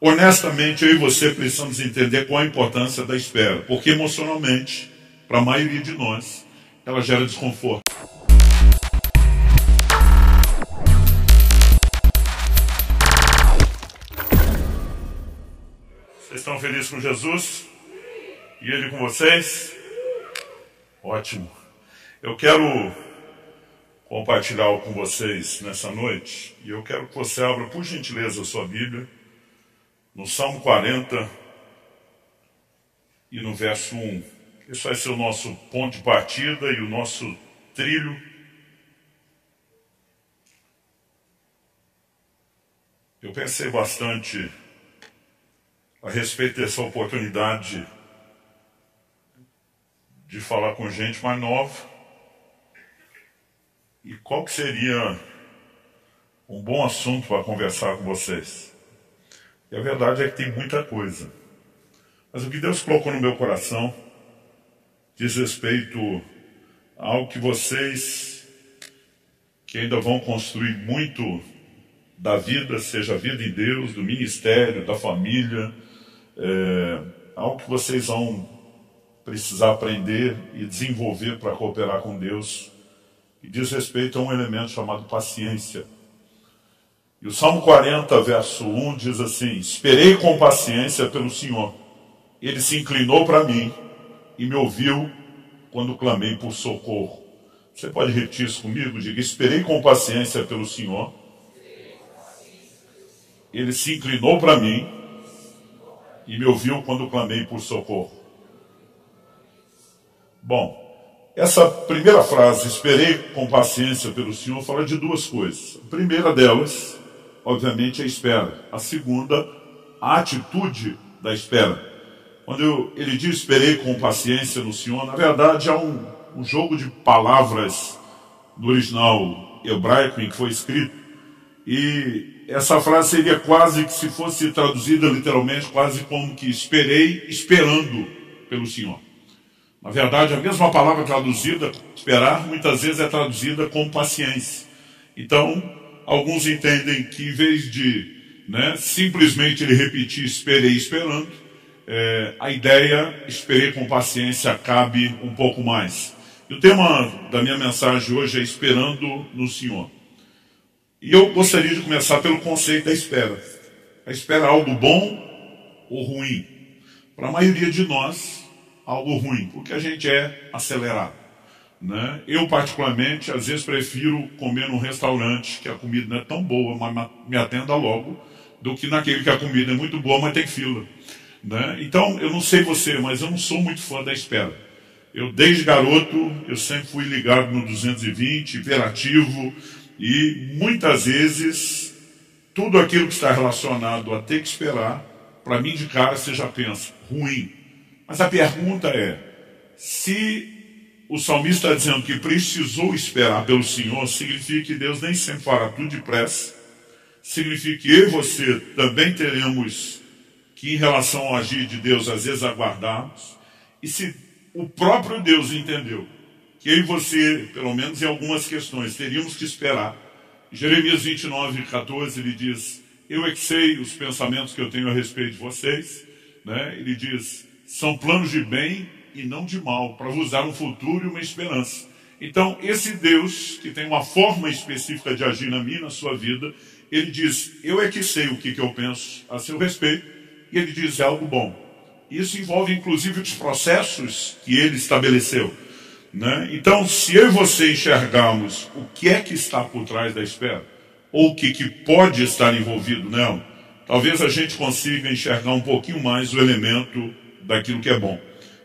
Honestamente, eu e você precisamos entender qual a importância da espera, porque emocionalmente, para a maioria de nós, ela gera desconforto. Vocês estão felizes com Jesus? E Ele com vocês? Ótimo. Eu quero compartilhar algo com vocês nessa noite, e eu quero que você abra, por gentileza, a sua Bíblia, no Salmo 40 e no verso 1. Esse vai ser o nosso ponto de partida e o nosso trilho. Eu pensei bastante a respeito dessa oportunidade de falar com gente mais nova. E qual que seria um bom assunto para conversar com vocês? E a verdade é que tem muita coisa. Mas o que Deus colocou no meu coração diz respeito a algo que vocês, que ainda vão construir muito da vida, seja a vida em Deus, do ministério, da família, algo que vocês vão precisar aprender e desenvolver para cooperar com Deus. E diz respeito a um elemento chamado paciência. E o Salmo 40, verso 1, diz assim: esperei com paciência pelo Senhor. Ele se inclinou para mim e me ouviu quando clamei por socorro. Você pode repetir isso comigo? Diga: esperei com paciência pelo Senhor. Ele se inclinou para mim e me ouviu quando clamei por socorro. Bom, essa primeira frase, esperei com paciência pelo Senhor, fala de duas coisas. A primeira delas, obviamente, é a espera. A segunda, a atitude da espera. Quando ele diz esperei com paciência no Senhor, na verdade há um jogo de palavras no original hebraico em que foi escrito. E essa frase seria quase que, se fosse traduzida literalmente, quase como que esperei esperando pelo Senhor. Na verdade, a mesma palavra traduzida, esperar, muitas vezes é traduzida como paciência. Então, alguns entendem que em vez de simplesmente ele repetir esperei esperando, a ideia esperei com paciência cabe um pouco mais. E o tema da minha mensagem hoje é esperando no Senhor. E eu gostaria de começar pelo conceito da espera. A espera é algo bom ou ruim? Para a maioria de nós, algo ruim, porque a gente é acelerado. Eu, particularmente, às vezes prefiro comer num restaurante que a comida não é tão boa, mas me atenda logo, do que naquele que a comida é muito boa, mas tem fila. Então, eu não sei você, mas eu não sou muito fã da espera. Eu, desde garoto, eu sempre fui ligado no 220, hiperativo, e muitas vezes, tudo aquilo que está relacionado a ter que esperar, para mim, de cara, você já pensa, ruim. Mas a pergunta é, se o salmista está dizendo que precisou esperar pelo Senhor, significa que Deus nem sempre fará tudo depressa, significa que eu e você também teremos que, em relação ao agir de Deus, às vezes aguardarmos, e se o próprio Deus entendeu que eu e você, pelo menos em algumas questões, teríamos que esperar, Jeremias 29, 14, ele diz, eu é que sei os pensamentos que eu tenho a respeito de vocês, ele diz, são planos de bem e não de mal, para vos dar um futuro e uma esperança. Então, esse Deus, que tem uma forma específica de agir na minha e na sua vida, ele diz, eu é que sei o que eu penso a seu respeito, e ele diz, é algo bom. Isso envolve, inclusive, os processos que ele estabeleceu. Então, se eu e você enxergarmos o que é que está por trás da espera, ou o que pode estar envolvido nela, talvez a gente consiga enxergar um pouquinho mais o elemento daquilo que é bom.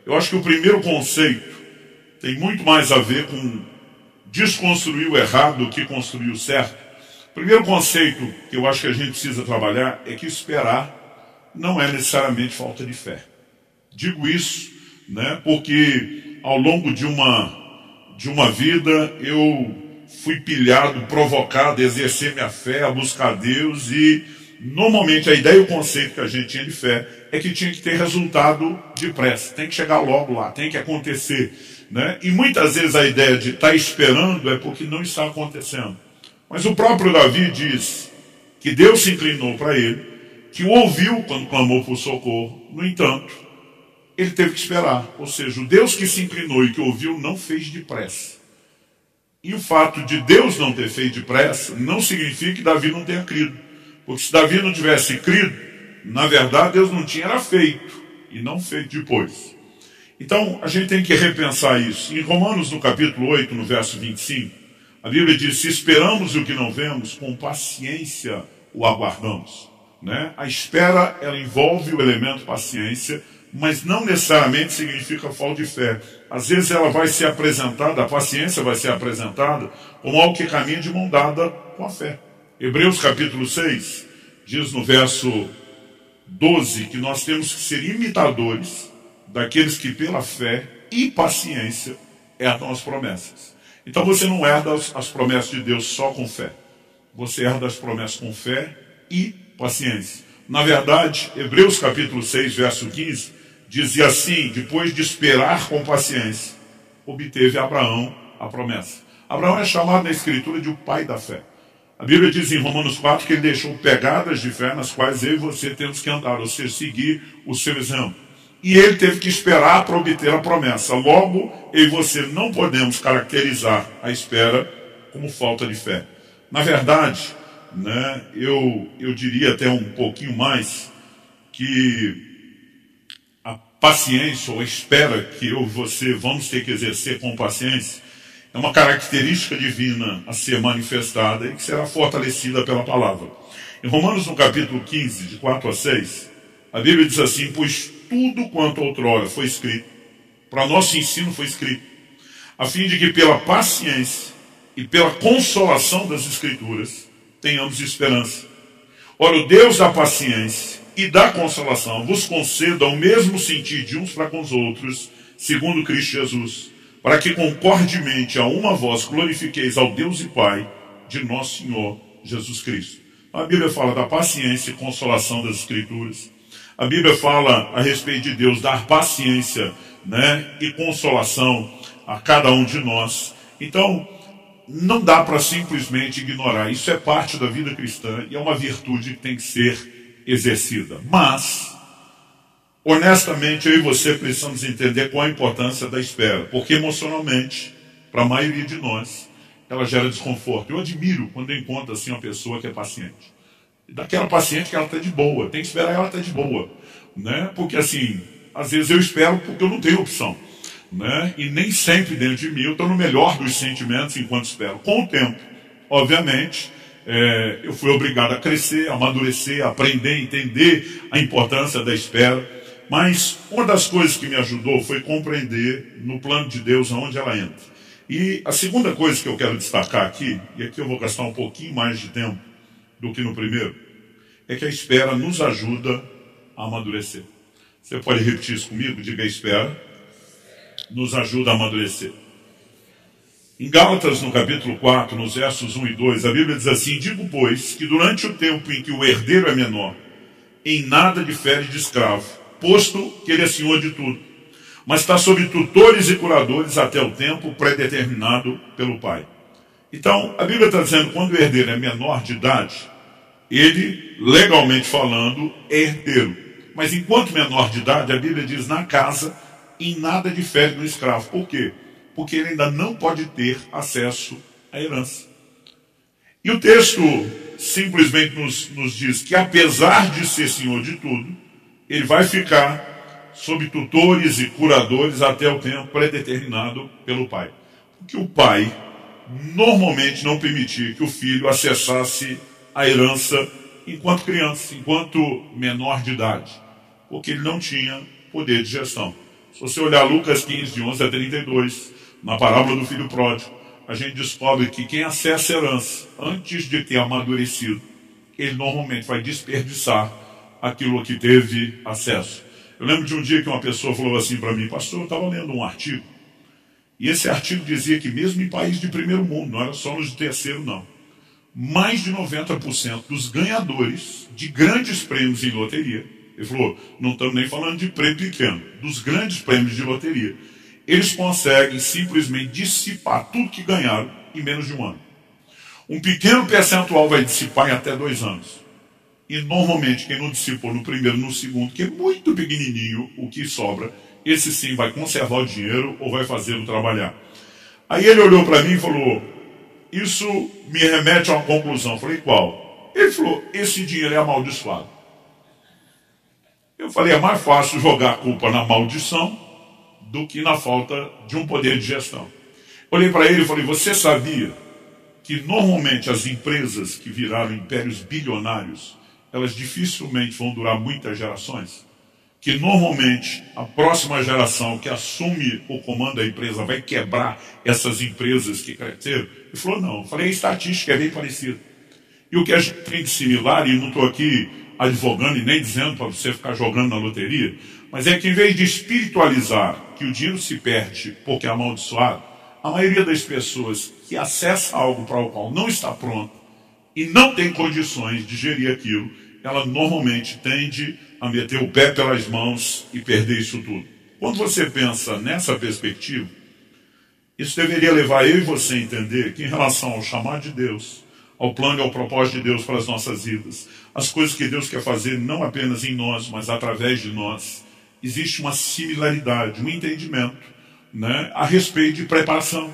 Eu acho que o primeiro conceito tem muito mais a ver com desconstruir o errado do que construir o certo. O primeiro conceito que eu acho que a gente precisa trabalhar é que esperar não é necessariamente falta de fé. Digo isso, porque ao longo de uma vida eu fui pilhado, provocado a exercer minha fé, a buscar a Deus e normalmente a ideia e o conceito que a gente tinha de fé é que tinha que ter resultado depressa, tem que chegar logo lá, tem que acontecer. E muitas vezes a ideia de estar esperando é porque não está acontecendo. Mas o próprio Davi diz que Deus se inclinou para ele que o ouviu quando clamou por socorro. No entanto, ele teve que esperar. Ou seja, o Deus que se inclinou e que ouviu não fez depressa. E o fato de Deus não ter feito depressa não significa que Davi não tenha crido. Porque se Davi não tivesse crido, na verdade Deus não tinha, era feito. E não feito depois. Então, a gente tem que repensar isso. Em Romanos, no capítulo 8, no verso 25, a Bíblia diz: se esperamos o que não vemos, com paciência o aguardamos. Né? A espera, ela envolve o elemento paciência, mas não necessariamente significa falta de fé. Às vezes ela vai ser apresentada, a paciência vai ser apresentada como algo que caminha de mão dada com a fé. Hebreus capítulo 6 diz no verso 12 que nós temos que ser imitadores daqueles que pela fé e paciência herdam as promessas. Então você não herda as promessas de Deus só com fé. Você herda as promessas com fé e paciência. Na verdade, Hebreus capítulo 6, verso 15, dizia assim: depois de esperar com paciência, obteve Abraão a promessa. Abraão é chamado na Escritura de o pai da fé. A Bíblia diz em Romanos 4 que ele deixou pegadas de fé nas quais eu e você temos que andar, ou seja, seguir o seu exemplo. E ele teve que esperar para obter a promessa. Logo, eu e você não podemos caracterizar a espera como falta de fé. Na verdade, né, eu diria até um pouquinho mais que paciência, ou a espera que eu e você vamos ter que exercer com paciência, é uma característica divina a ser manifestada e que será fortalecida pela palavra. Em Romanos, no capítulo 15, de 4 a 6, a Bíblia diz assim: pois tudo quanto outrora foi escrito, para nosso ensino foi escrito, a fim de que pela paciência e pela consolação das Escrituras tenhamos esperança. Ora, o Deus da paciência e da consolação vos conceda o mesmo sentir de uns para com os outros, segundo Cristo Jesus, para que concordemente a uma voz glorifiqueis ao Deus e Pai de nosso Senhor Jesus Cristo. A Bíblia fala da paciência e consolação das Escrituras. A Bíblia fala a respeito de Deus dar paciência, né, e consolação a cada um de nós. Então, não dá para simplesmente ignorar. Isso é parte da vida cristã e é uma virtude que tem que ser exercida. Mas, honestamente, eu e você precisamos entender qual a importância da espera, porque emocionalmente, para a maioria de nós, ela gera desconforto. Eu admiro quando eu encontro assim uma pessoa que é paciente. Daquela paciente que ela está de boa, tem que esperar ela estar de boa, né? Porque assim, às vezes eu espero porque eu não tenho opção, né? E nem sempre dentro de mim eu estou no melhor dos sentimentos enquanto espero. Com o tempo, obviamente, eu fui obrigado a crescer, a amadurecer, a aprender, a entender a importância da espera. Mas uma das coisas que me ajudou foi compreender no plano de Deus aonde ela entra. E a segunda coisa que eu quero destacar aqui, e aqui eu vou gastar um pouquinho mais de tempo do que no primeiro, é que a espera nos ajuda a amadurecer. Você pode repetir isso comigo? Diga: a espera nos ajuda a amadurecer. Em Gálatas, no capítulo 4, nos versos 1 e 2, a Bíblia diz assim: digo, pois, que durante o tempo em que o herdeiro é menor, em nada difere de escravo, posto que ele é senhor de tudo, mas está sob tutores e curadores até o tempo predeterminado pelo Pai. Então, a Bíblia está dizendo que quando o herdeiro é menor de idade, ele, legalmente falando, é herdeiro. Mas enquanto menor de idade, a Bíblia diz: na casa, em nada difere do escravo. Por quê? Porque ele ainda não pode ter acesso à herança. E o texto simplesmente nos diz que, apesar de ser senhor de tudo, ele vai ficar sob tutores e curadores até o tempo predeterminado pelo pai. Porque o pai normalmente não permitia que o filho acessasse a herança enquanto criança, enquanto menor de idade, porque ele não tinha poder de gestão. Se você olhar Lucas 15, de 11 a 32... na parábola do filho pródigo, a gente descobre que quem acessa a herança antes de ter amadurecido, ele normalmente vai desperdiçar aquilo a que teve acesso. Eu lembro de um dia que uma pessoa falou assim para mim: pastor, eu estava lendo um artigo, e esse artigo dizia que mesmo em países de primeiro mundo, não era só nos de terceiro não, mais de 90% dos ganhadores de grandes prêmios em loteria, ele falou, não estamos nem falando de prêmio pequeno, dos grandes prêmios de loteria, eles conseguem simplesmente dissipar tudo que ganharam em menos de um ano. Um pequeno percentual vai dissipar em até 2 anos. E normalmente quem não dissipou no primeiro, no segundo, que é muito pequenininho o que sobra, esse sim vai conservar o dinheiro ou vai fazê-lo trabalhar. Aí ele olhou para mim e falou, isso me remete a uma conclusão. Eu falei, qual? Ele falou, esse dinheiro é amaldiçoado. Eu falei, é mais fácil jogar a culpa na maldição do que na falta de um poder de gestão. Olhei para ele e falei, você sabia que normalmente as empresas que viraram impérios bilionários, elas dificilmente vão durar muitas gerações? Que normalmente a próxima geração que assume o comando da empresa vai quebrar essas empresas que cresceram? Ele falou, não. Eu falei, a estatística é bem parecida. E o que a gente tem de similar, e não estou aqui advogando e nem dizendo para você ficar jogando na loteria, mas é que em vez de espiritualizar que o dinheiro se perde porque é amaldiçoado, a maioria das pessoas que acessa algo para o qual não está pronto e não tem condições de gerir aquilo, ela normalmente tende a meter o pé pelas mãos e perder isso tudo. Quando você pensa nessa perspectiva, isso deveria levar eu e você a entender que em relação ao chamado de Deus, ao plano e ao propósito de Deus para as nossas vidas, as coisas que Deus quer fazer não apenas em nós, mas através de nós, existe uma similaridade, um entendimento, né, a respeito de preparação.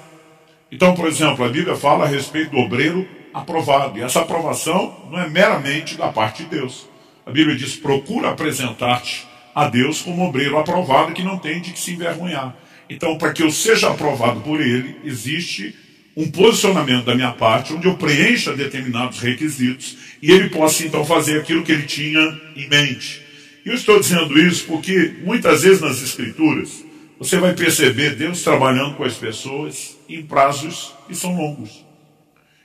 Então, por exemplo, a Bíblia fala a respeito do obreiro aprovado. E essa aprovação não é meramente da parte de Deus. A Bíblia diz, procura apresentar-te a Deus como obreiro aprovado que não tem de que se envergonhar. Então, para que eu seja aprovado por ele, existe um posicionamento da minha parte, onde eu preencha determinados requisitos e ele possa então fazer aquilo que ele tinha em mente. E eu estou dizendo isso porque muitas vezes nas Escrituras você vai perceber Deus trabalhando com as pessoas em prazos que são longos.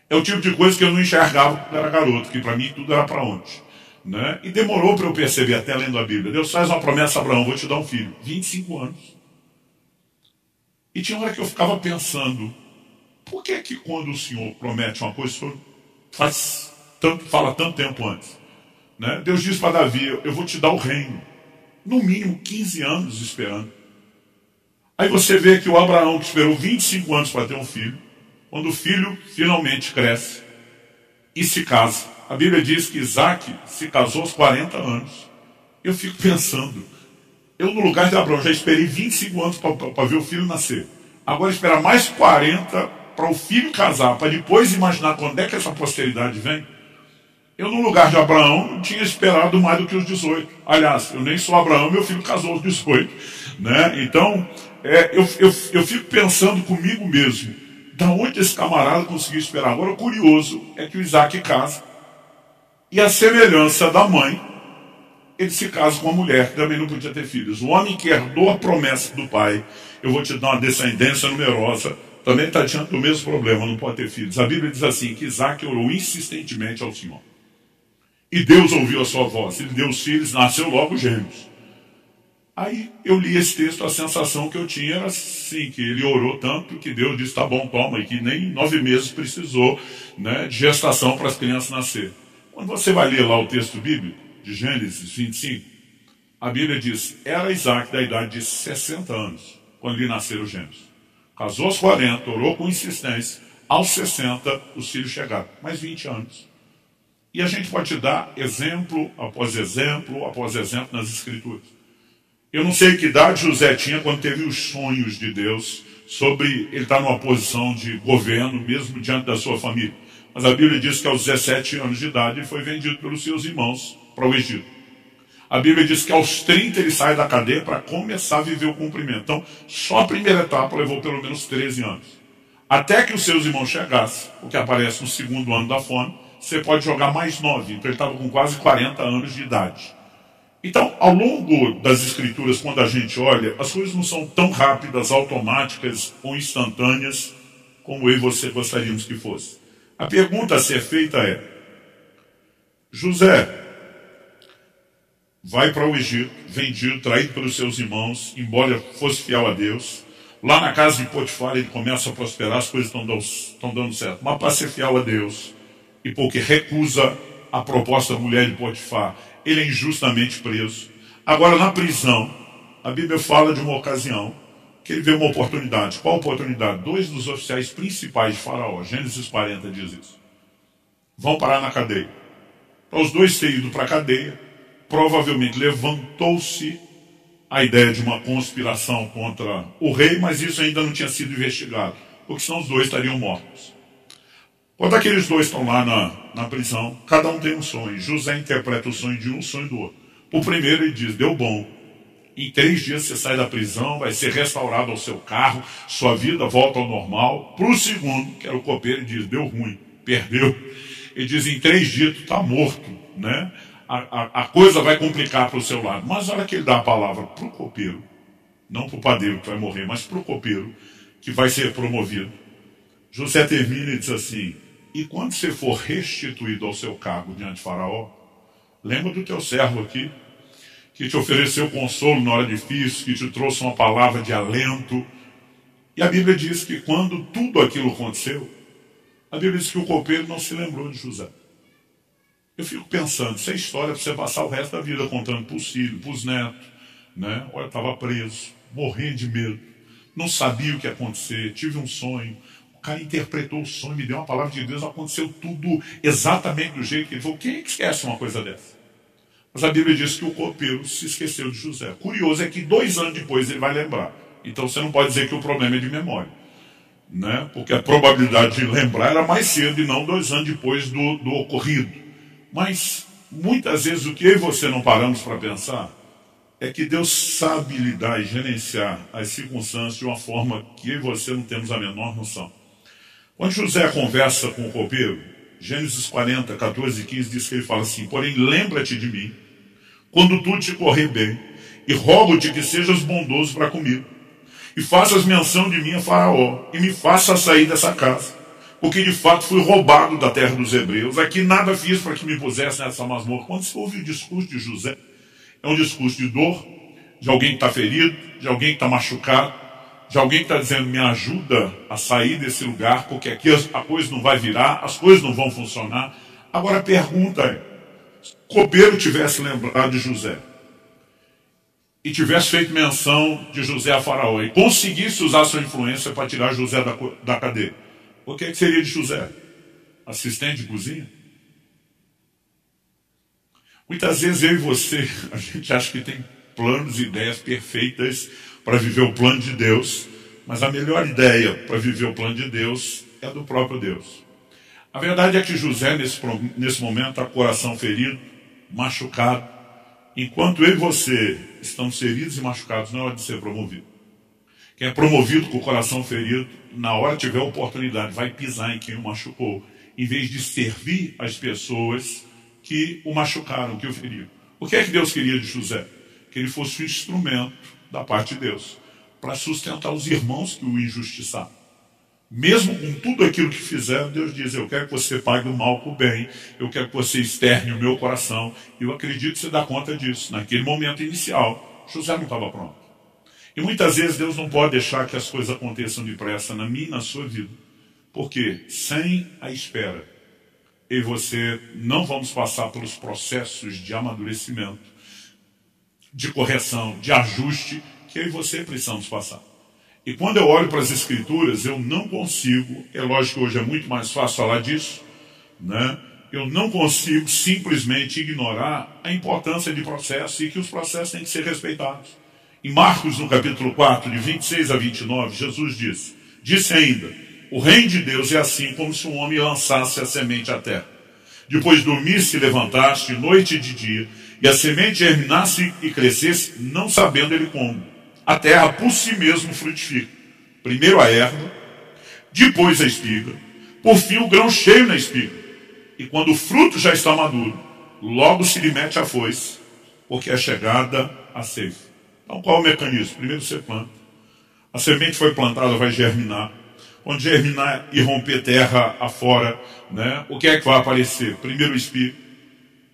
É o tipo de coisa que eu não enxergava quando era garoto, que para mim tudo era para ontem, né? E demorou para eu perceber, até lendo a Bíblia. Deus faz uma promessa a Abraão, vou te dar um filho. 25 anos. E tinha hora que eu ficava pensando, por que é que quando o Senhor promete uma coisa, o Senhor fala tanto tempo antes? Né? Deus diz para Davi, eu vou te dar o reino. No mínimo 15 anos esperando. Aí você vê que o Abraão, que esperou 25 anos para ter um filho, quando o filho finalmente cresce e se casa. A Bíblia diz que Isaque se casou aos 40 anos. Eu fico pensando, eu no lugar de Abraão já esperei 25 anos para ver o filho nascer. Agora esperar mais 40 para o filho casar, para depois imaginar quando é que essa posteridade vem. Eu no lugar de Abraão não tinha esperado mais do que os 18. Aliás, eu nem sou Abraão, meu filho casou aos 18. Né? Então, eu fico pensando comigo mesmo, da onde esse camarada conseguiu esperar? Agora, o curioso é que o Isaque casa. E a semelhança da mãe, ele se casa com a mulher, que também não podia ter filhos. O homem que herdou a promessa do pai, eu vou te dar uma descendência numerosa, também está diante do mesmo problema, não pode ter filhos. A Bíblia diz assim, que Isaque orou insistentemente ao Senhor. E Deus ouviu a sua voz. Ele deu os filhos, nasceu logo gêmeos. Aí eu li esse texto, a sensação que eu tinha era assim, que ele orou tanto que Deus disse, tá bom, toma, e que nem 9 meses precisou, né, de gestação para as crianças nascer. Quando você vai ler lá o texto bíblico, de Gênesis 25, a Bíblia diz, era Isaque da idade de 60 anos, quando lhe nasceram os gêmeos. Casou aos 40, orou com insistência, aos 60 os filhos chegaram, mais 20 anos. E a gente pode te dar exemplo após exemplo, após exemplo nas Escrituras. Eu não sei que idade José tinha quando teve os sonhos de Deus sobre ele estar numa posição de governo, mesmo diante da sua família. Mas a Bíblia diz que aos 17 anos de idade ele foi vendido pelos seus irmãos para o Egito. A Bíblia diz que aos 30 ele sai da cadeia para começar a viver o cumprimento. Então, só a primeira etapa levou pelo menos 13 anos. Até que os seus irmãos chegassem, o que aparece no segundo ano da fome, você pode jogar mais 9. Então ele estava com quase 40 anos de idade. Então, ao longo das Escrituras, quando a gente olha, as coisas não são tão rápidas, automáticas ou instantâneas como eu e você gostaríamos que fosse. A pergunta a ser feita é, José vai para o Egito, vendido, traído pelos seus irmãos, embora fosse fiel a Deus. Lá na casa de Potifar ele começa a prosperar, as coisas estão dando certo. Mas para ser fiel a Deus, e porque recusa a proposta da mulher de Potifar, ele é injustamente preso. Agora, na prisão, a Bíblia fala de uma ocasião que ele vê uma oportunidade. Qual oportunidade? 2 dos oficiais principais de Faraó, Gênesis 40 diz isso, vão parar na cadeia. Os dois ter ido para a cadeia, provavelmente levantou-se a ideia de uma conspiração contra o rei, mas isso ainda não tinha sido investigado, porque senão os dois estariam mortos. Quando aqueles dois estão lá na prisão, cada um tem um sonho. José interpreta o sonho de um, o sonho do outro. O primeiro ele diz, deu bom. Em 3 dias você sai da prisão, vai ser restaurado ao seu carro, sua vida volta ao normal. Para o segundo, que era o copeiro, ele diz, deu ruim, perdeu. Ele diz, em 3 dias tu está morto, né? A coisa vai complicar para o seu lado. Mas na hora que ele dá a palavra para o copeiro, não para o padeiro que vai morrer, mas para o copeiro, que vai ser promovido, José termina e diz assim, e quando você for restituído ao seu cargo diante de Faraó, lembra do teu servo aqui, que te ofereceu consolo na hora difícil, que te trouxe uma palavra de alento. E a Bíblia diz que quando tudo aquilo aconteceu, a Bíblia diz que o copeiro não se lembrou de José. Eu fico pensando, isso é história para você passar o resto da vida contando para os filhos, para os netos, né? Olha, estava preso, morrendo de medo, não sabia o que ia acontecer, tive um sonho, o cara interpretou o sonho, me deu uma palavra de Deus, aconteceu tudo exatamente do jeito que ele falou. Quem é que esquece uma coisa dessa? Mas a Bíblia diz que o copeiro se esqueceu de José. Curioso é que 2 anos depois ele vai lembrar. Então você não pode dizer que o problema é de memória, né? Porque a probabilidade de lembrar era mais cedo e não 2 anos depois do ocorrido. Mas muitas vezes o que eu e você não paramos para pensar é que Deus sabe lidar e gerenciar as circunstâncias de uma forma que eu e você não temos a menor noção. Quando José conversa com o copeiro, Gênesis 40, 14 e 15 diz que ele fala assim, porém lembra-te de mim quando tudo te correr bem e rogo-te que sejas bondoso para comigo e faças menção de mim a Faraó, e me faça sair dessa casa, porque de fato fui roubado da terra dos hebreus, aqui nada fiz para que me pusesse nessa masmorra. Quando você ouve o discurso de José, é um discurso de dor, de alguém que está ferido, de alguém que está machucado, de alguém que está dizendo, me ajuda a sair desse lugar, porque aqui a coisa não vai virar, as coisas não vão funcionar. Agora a pergunta é, se o copeiro tivesse lembrado de José, e tivesse feito menção de José a Faraó, e conseguisse usar sua influência para tirar José da cadeia, o que é que seria de José? Assistente de cozinha? Muitas vezes eu e você, a gente acha que tem planos e ideias perfeitas para viver o plano de Deus, mas a melhor ideia para viver o plano de Deus é do próprio Deus. A verdade é que José, nesse momento, está com o coração ferido, machucado. Enquanto eu e você estamos feridos e machucados, não é hora de ser promovido. Quem é promovido com o coração ferido, na hora que tiver oportunidade, vai pisar em quem o machucou, em vez de servir as pessoas que o machucaram, que o feriram. O que é que Deus queria de José? Que ele fosse um instrumento da parte de Deus, para sustentar os irmãos que o injustiçaram. Mesmo com tudo aquilo que fizeram, Deus diz, eu quero que você pague o mal com o bem, eu quero que você externe o meu coração. E eu acredito que você dá conta disso. Naquele momento inicial, José não estava pronto. E muitas vezes Deus não pode deixar que as coisas aconteçam depressa na minha e na sua vida. Porque sem a espera, eu e você não vamos passar pelos processos de amadurecimento, de correção, de ajuste, que eu e você precisamos passar. E quando eu olho para as Escrituras, eu não consigo, é lógico que hoje é muito mais fácil falar disso, né? Eu não consigo simplesmente ignorar a importância de processos e que os processos têm que ser respeitados. Em Marcos, no capítulo 4, de 26 a 29, Jesus disse ainda, o reino de Deus é assim como se um homem lançasse a semente à terra. Depois dormisse e levantasse noite e de dia, e a semente germinasse e crescesse, não sabendo ele como. A terra por si mesmo frutifica. Primeiro a erva, depois a espiga, por fim o grão cheio na espiga. E quando o fruto já está maduro, logo se lhe mete a foice, porque é chegada a ceifa. Então qual é o mecanismo? Primeiro você planta. A semente foi plantada, vai germinar. Quando germinar e romper terra afora, né? O que é que vai aparecer? Primeiro a espiga,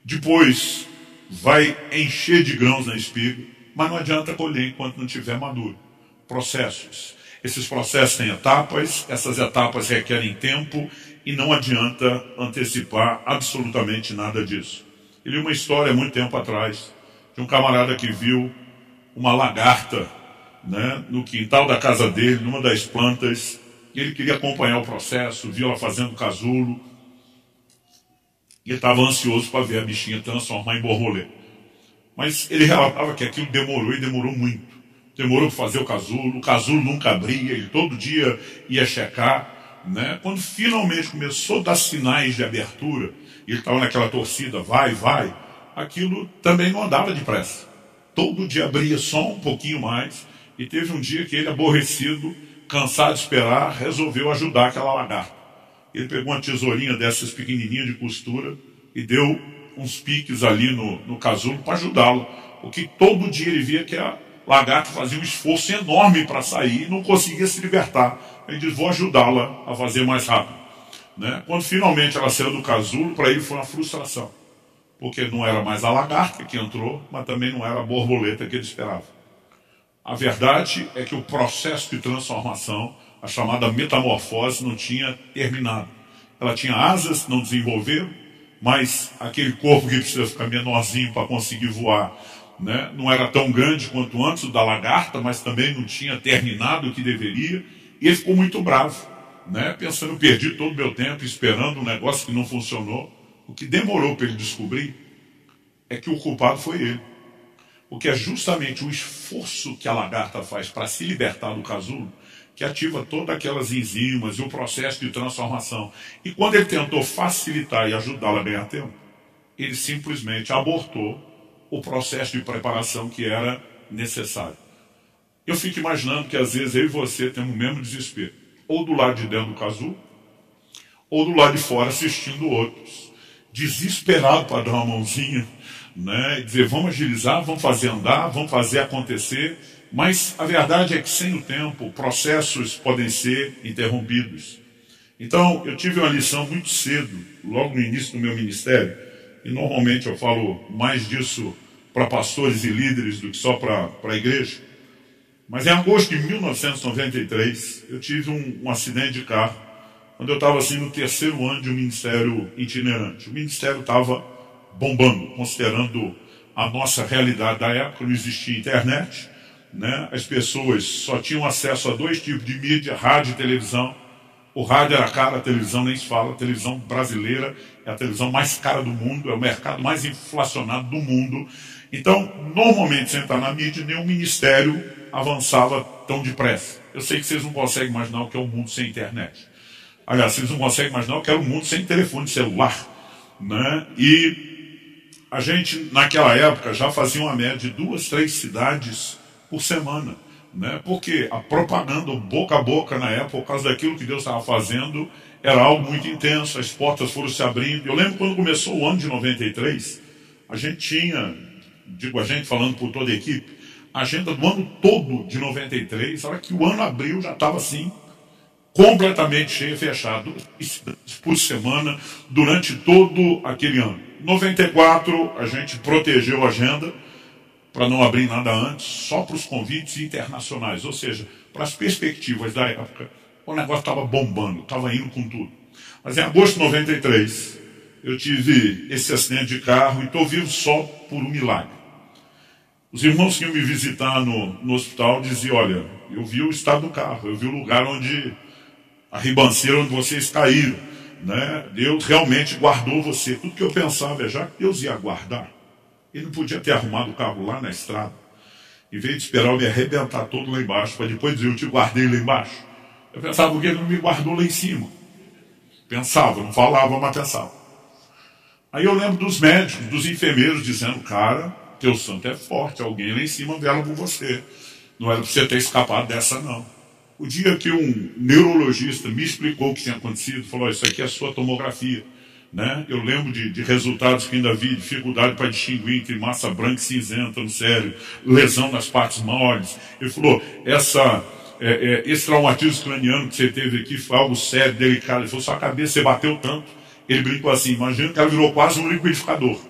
depois vai encher de grãos na espiga. Mas não adianta colher enquanto não tiver maduro. Processos. Esses processos têm etapas, essas etapas requerem tempo e não adianta antecipar absolutamente nada disso. Eu li uma história muito tempo atrás de um camarada que viu uma lagarta, né, no quintal da casa dele, numa das plantas, e ele queria acompanhar o processo, viu ela fazendo casulo. e estava ansioso para ver a bichinha transformar em borboleta. Mas ele relatava que aquilo demorou e demorou muito. Demorou para fazer o casulo nunca abria, ele todo dia ia checar, né? Quando finalmente começou a dar sinais de abertura, ele estava naquela torcida, vai, vai, aquilo também não andava depressa. Todo dia abria só um pouquinho mais, e teve um dia que ele, aborrecido, cansado de esperar, resolveu ajudar aquela lagarta. Ele pegou uma tesourinha dessas pequenininha de costura e deu uns piques ali no casulo para ajudá-lo, porque todo dia ele via que a lagarta fazia um esforço enorme para sair e não conseguia se libertar. Ele disse, vou ajudá-la a fazer mais rápido, né? Quando finalmente ela saiu do casulo, para ele foi uma frustração, porque não era mais a lagarta que entrou, mas também não era a borboleta que ele esperava. A verdade é que o processo de transformação, a chamada metamorfose, não tinha terminado. Ela tinha asas que não desenvolveram, mas aquele corpo que precisa ficar menorzinho para conseguir voar, né, não era tão grande quanto antes o da lagarta, mas também não tinha terminado o que deveria. E ele ficou muito bravo, né, pensando, perdi todo o meu tempo esperando um negócio que não funcionou. O que demorou para ele descobrir é que o culpado foi ele. O que é justamente o esforço que a lagarta faz para se libertar do casulo que ativa todas aquelas enzimas e o processo de transformação. E quando ele tentou facilitar e ajudá-la a ganhar tempo, ele simplesmente abortou o processo de preparação que era necessário. Eu fico imaginando que às vezes eu e você temos o mesmo desespero, ou do lado de dentro do casulo, ou do lado de fora assistindo outros, desesperado para dar uma mãozinha, né, e dizer, vamos agilizar, vamos fazer andar, vamos fazer acontecer. Mas a verdade é que sem o tempo, processos podem ser interrompidos. Então, eu tive uma lição muito cedo, logo no início do meu ministério, e normalmente eu falo mais disso para pastores e líderes do que só para a igreja. Mas em agosto de 1993, eu tive um acidente de carro, quando eu estava assim no terceiro ano de um ministério itinerante. O ministério estava bombando, considerando a nossa realidade da época, não existia internet, né? As pessoas só tinham acesso a dois tipos de mídia, rádio e televisão. O rádio era caro, a televisão nem se fala. A televisão brasileira é a televisão mais cara do mundo, é o mercado mais inflacionado do mundo. Então, normalmente, sem entrar na mídia, nenhum ministério avançava tão depressa. Eu sei que vocês não conseguem imaginar o que é um mundo sem internet. Aliás, vocês não conseguem imaginar o que era um mundo sem telefone celular, né? E a gente, naquela época, já fazia uma média de 2, 3 cidades por semana, né? Porque a propaganda boca a boca na época, por causa daquilo que Deus estava fazendo, era algo muito intenso, as portas foram se abrindo. Eu lembro quando começou o ano de 93, a gente tinha, digo a gente falando por toda a equipe, a agenda do ano todo de 93, olha que o ano abril já estava assim, completamente cheio, fechado, por semana, durante todo aquele ano. Em 94, a gente protegeu a agenda, para não abrir nada antes, só para os convites internacionais, ou seja, para as perspectivas da época. O negócio estava bombando, estava indo com tudo. Mas em agosto de 93, eu tive esse acidente de carro e estou vivo só por um milagre. Os irmãos que iam me visitar no hospital diziam, olha, eu vi o estado do carro, eu vi o lugar onde, a ribanceira onde vocês caíram, né? Deus realmente guardou você. Tudo que eu pensava, já que Deus ia guardar, ele não podia ter arrumado o carro lá na estrada, em vez de esperar eu me arrebentar todo lá embaixo, para depois dizer, eu te guardei lá embaixo. Eu pensava, porque ele não me guardou lá em cima? Pensava, não falava, mas pensava. Aí eu lembro dos médicos, dos enfermeiros, dizendo, cara, teu santo é forte, alguém lá em cima vela por você. Não era para você ter escapado dessa, não. O dia que um neurologista me explicou o que tinha acontecido, falou, isso aqui é a sua tomografia, né? Eu lembro de resultados que ainda vi, dificuldade para distinguir entre massa branca e cinzenta no cérebro, lesão nas partes moles. Ele falou, esse traumatismo craniano que você teve aqui foi algo sério, delicado. Ele falou, sua cabeça, você bateu tanto. Ele brincou assim, imagina que ela virou quase um liquidificador,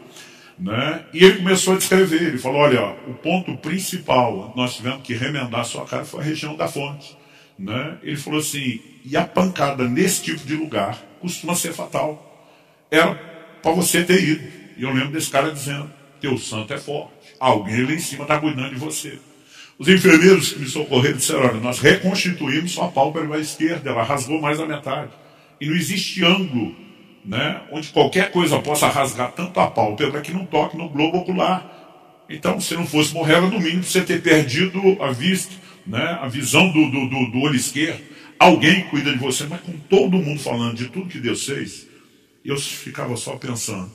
né? E ele começou a descrever, ele falou, olha, o ponto principal, nós tivemos que remendar a sua cara, foi a região da fonte, né? Ele falou assim, e a pancada nesse tipo de lugar costuma ser fatal. Era para você ter ido. E eu lembro desse cara dizendo, teu santo é forte, alguém lá em cima está cuidando de você. Os enfermeiros que me socorreram disseram, olha, nós reconstituímos sua pálpebra à esquerda, ela rasgou mais a metade. E não existe ângulo né, onde qualquer coisa possa rasgar tanto a pálpebra que não toque no globo ocular. Então, se não fosse morrer, era no mínimo você ter perdido a vista, né, a visão do olho esquerdo. Alguém cuida de você, mas com todo mundo falando de tudo que Deus fez, eu ficava só pensando,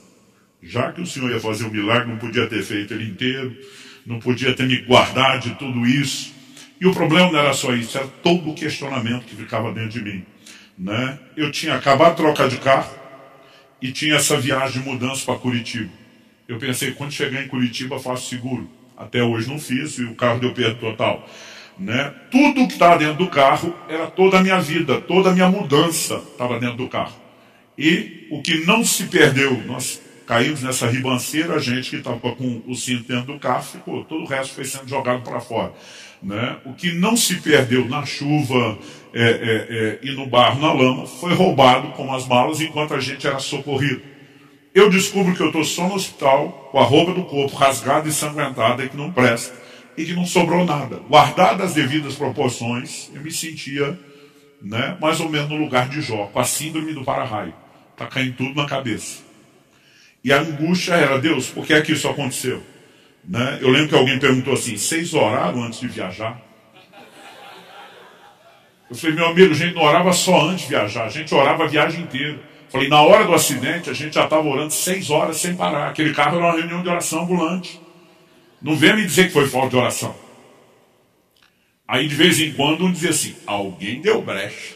já que o Senhor ia fazer um milagre, não podia ter feito ele inteiro, não podia ter me guardado de tudo isso. E o problema não era só isso, era todo o questionamento que ficava dentro de mim, né? Eu tinha acabado de trocar de carro e tinha essa viagem de mudança para Curitiba. Eu pensei, quando chegar em Curitiba, faço seguro. Até hoje não fiz e o carro deu perda total, né? Tudo que estava dentro do carro era toda a minha vida, toda a minha mudança estava dentro do carro. E o que não se perdeu, nós caímos nessa ribanceira, a gente que estava com o cinto dentro do carro, ficou, todo o resto foi sendo jogado para fora, né? O que não se perdeu na chuva e no barro, na lama, foi roubado com as malas enquanto a gente era socorrido. Eu descubro que eu estou só no hospital, com a roupa do corpo rasgada e sanguentada, e que não presta, e que não sobrou nada. Guardado as devidas proporções, eu me sentia, né, mais ou menos no lugar de Jó, com a síndrome do para-raio. Está caindo tudo na cabeça. E a angústia era, Deus, por que é que isso aconteceu? Né? Eu lembro que alguém perguntou assim, vocês oraram antes de viajar? Eu falei, meu amigo, a gente não orava só antes de viajar, a gente orava a viagem inteira. Falei, na hora do acidente, a gente já estava orando 6 horas sem parar. Aquele carro era uma reunião de oração ambulante. Não venha me dizer que foi falta de oração. Aí, de vez em quando, um dizia assim, alguém deu brecha.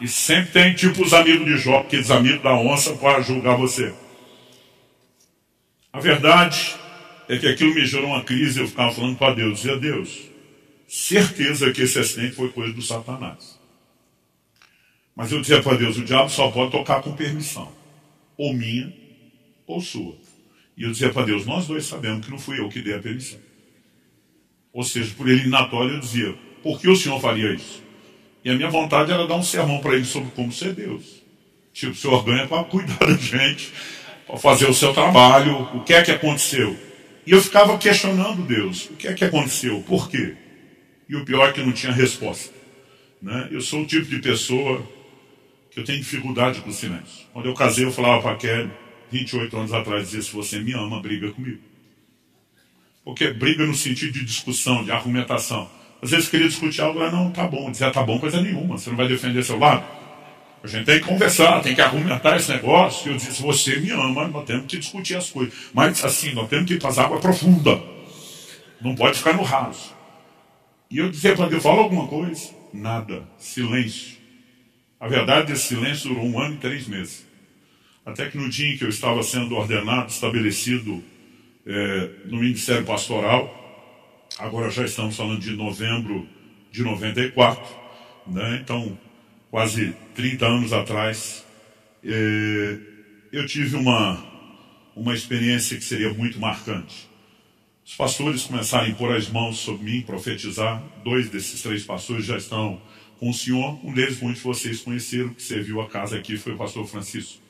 E sempre tem tipo os amigos de Jó, porque os amigos da onça para julgar você. A verdade é que aquilo me gerou uma crise, eu ficava falando para Deus, dizia, Deus, certeza que esse acidente foi coisa do Satanás. Mas eu dizia para Deus, o diabo só pode tocar com permissão, ou minha, ou sua. E eu dizia para Deus, nós dois sabemos que não fui eu que dei a permissão. Ou seja, por eliminatório eu dizia, por que o Senhor faria isso? E a minha vontade era dar um sermão para ele sobre como ser Deus. Tipo, o Senhor ganha para cuidar da gente, para fazer o seu trabalho, o que é que aconteceu? E eu ficava questionando Deus, o que é que aconteceu, por quê? E o pior é que não tinha resposta, né? Eu sou o tipo de pessoa que eu tenho dificuldade com o silêncio. Quando eu casei, eu falava para a Kelly, 28 anos atrás, dizia, se você me ama, briga comigo. Porque briga no sentido de discussão, de argumentação. Às vezes queria discutir algo, ela não, tá bom. Dizer, tá bom, coisa nenhuma, você não vai defender seu lado. A gente tem que conversar, tem que argumentar esse negócio. Eu disse, você me ama, nós temos que discutir as coisas. Mas assim, nós temos que ir para as águas profundas. Não pode ficar no raso. E eu dizia para Deus, fala alguma coisa? Nada, silêncio. A verdade, esse silêncio durou 1 ano e 3 meses. Até que no dia em que eu estava sendo ordenado, estabelecido no ministério pastoral. Agora já estamos falando de novembro de 94, né? Então, quase 30 anos atrás, eu tive uma experiência que seria muito marcante. Os pastores começaram a impor as mãos sobre mim, profetizar. 2 desses 3 pastores já estão com o Senhor. Um deles, muitos de vocês conheceram, que serviu a casa aqui, foi o pastor Francisco.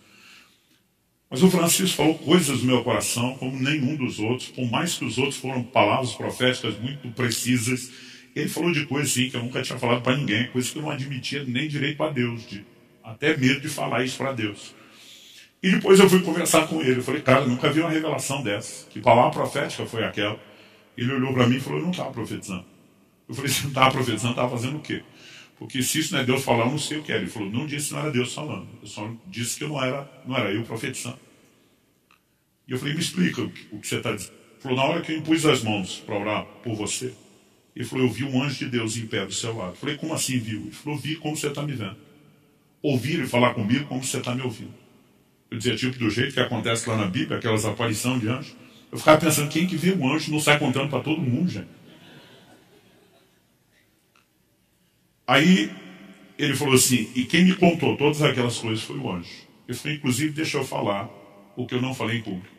Mas o Francisco falou coisas do meu coração como nenhum dos outros, por mais que os outros foram palavras proféticas muito precisas. Ele falou de coisas assim que eu nunca tinha falado para ninguém, coisas que eu não admitia nem direito para Deus, até medo de falar isso para Deus. E depois eu fui conversar com ele, eu falei, cara, eu nunca vi uma revelação dessa, que palavra profética foi aquela? Ele olhou para mim e falou, eu não estava profetizando. Eu falei, se não estava profetizando, estava fazendo o quê? Porque se isso não é Deus falar, eu não sei o que é. Ele falou, não disse que não era Deus falando, eu só disse que não era eu profetizando. E eu falei, me explica o que você está dizendo. Ele falou, na hora que eu impus as mãos para orar por você, ele falou, eu vi um anjo de Deus em pé do seu lado. Eu falei, como assim viu? Ele falou, vi como você está me vendo. Ouvir e falar comigo como você está me ouvindo. Eu dizia, tipo, do jeito que acontece lá na Bíblia, aquelas aparições de anjos. Eu ficava pensando, quem que vê um anjo não sai contando para todo mundo, gente? Aí ele falou assim, e quem me contou todas aquelas coisas foi o anjo. Eu falei, inclusive, deixa eu falar o que eu não falei em público.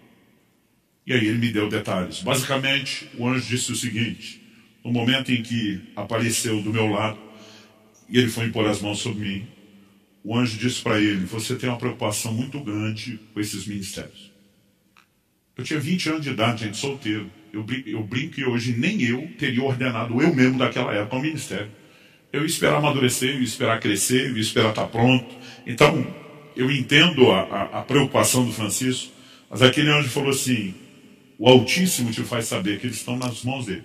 E aí ele me deu detalhes. Basicamente, o anjo disse o seguinte, no momento em que apareceu do meu lado, e ele foi impor as mãos sobre mim, o anjo disse para ele, você tem uma preocupação muito grande com esses ministérios. Eu tinha 20 anos de idade, gente, solteiro. Eu brinco que hoje nem eu teria ordenado eu mesmo daquela época ao ministério. Eu ia esperar amadurecer, eu ia esperar crescer, eu ia esperar estar pronto. Então, eu entendo a preocupação do Francisco, mas aquele anjo falou assim, o Altíssimo te faz saber que eles estão nas mãos dele.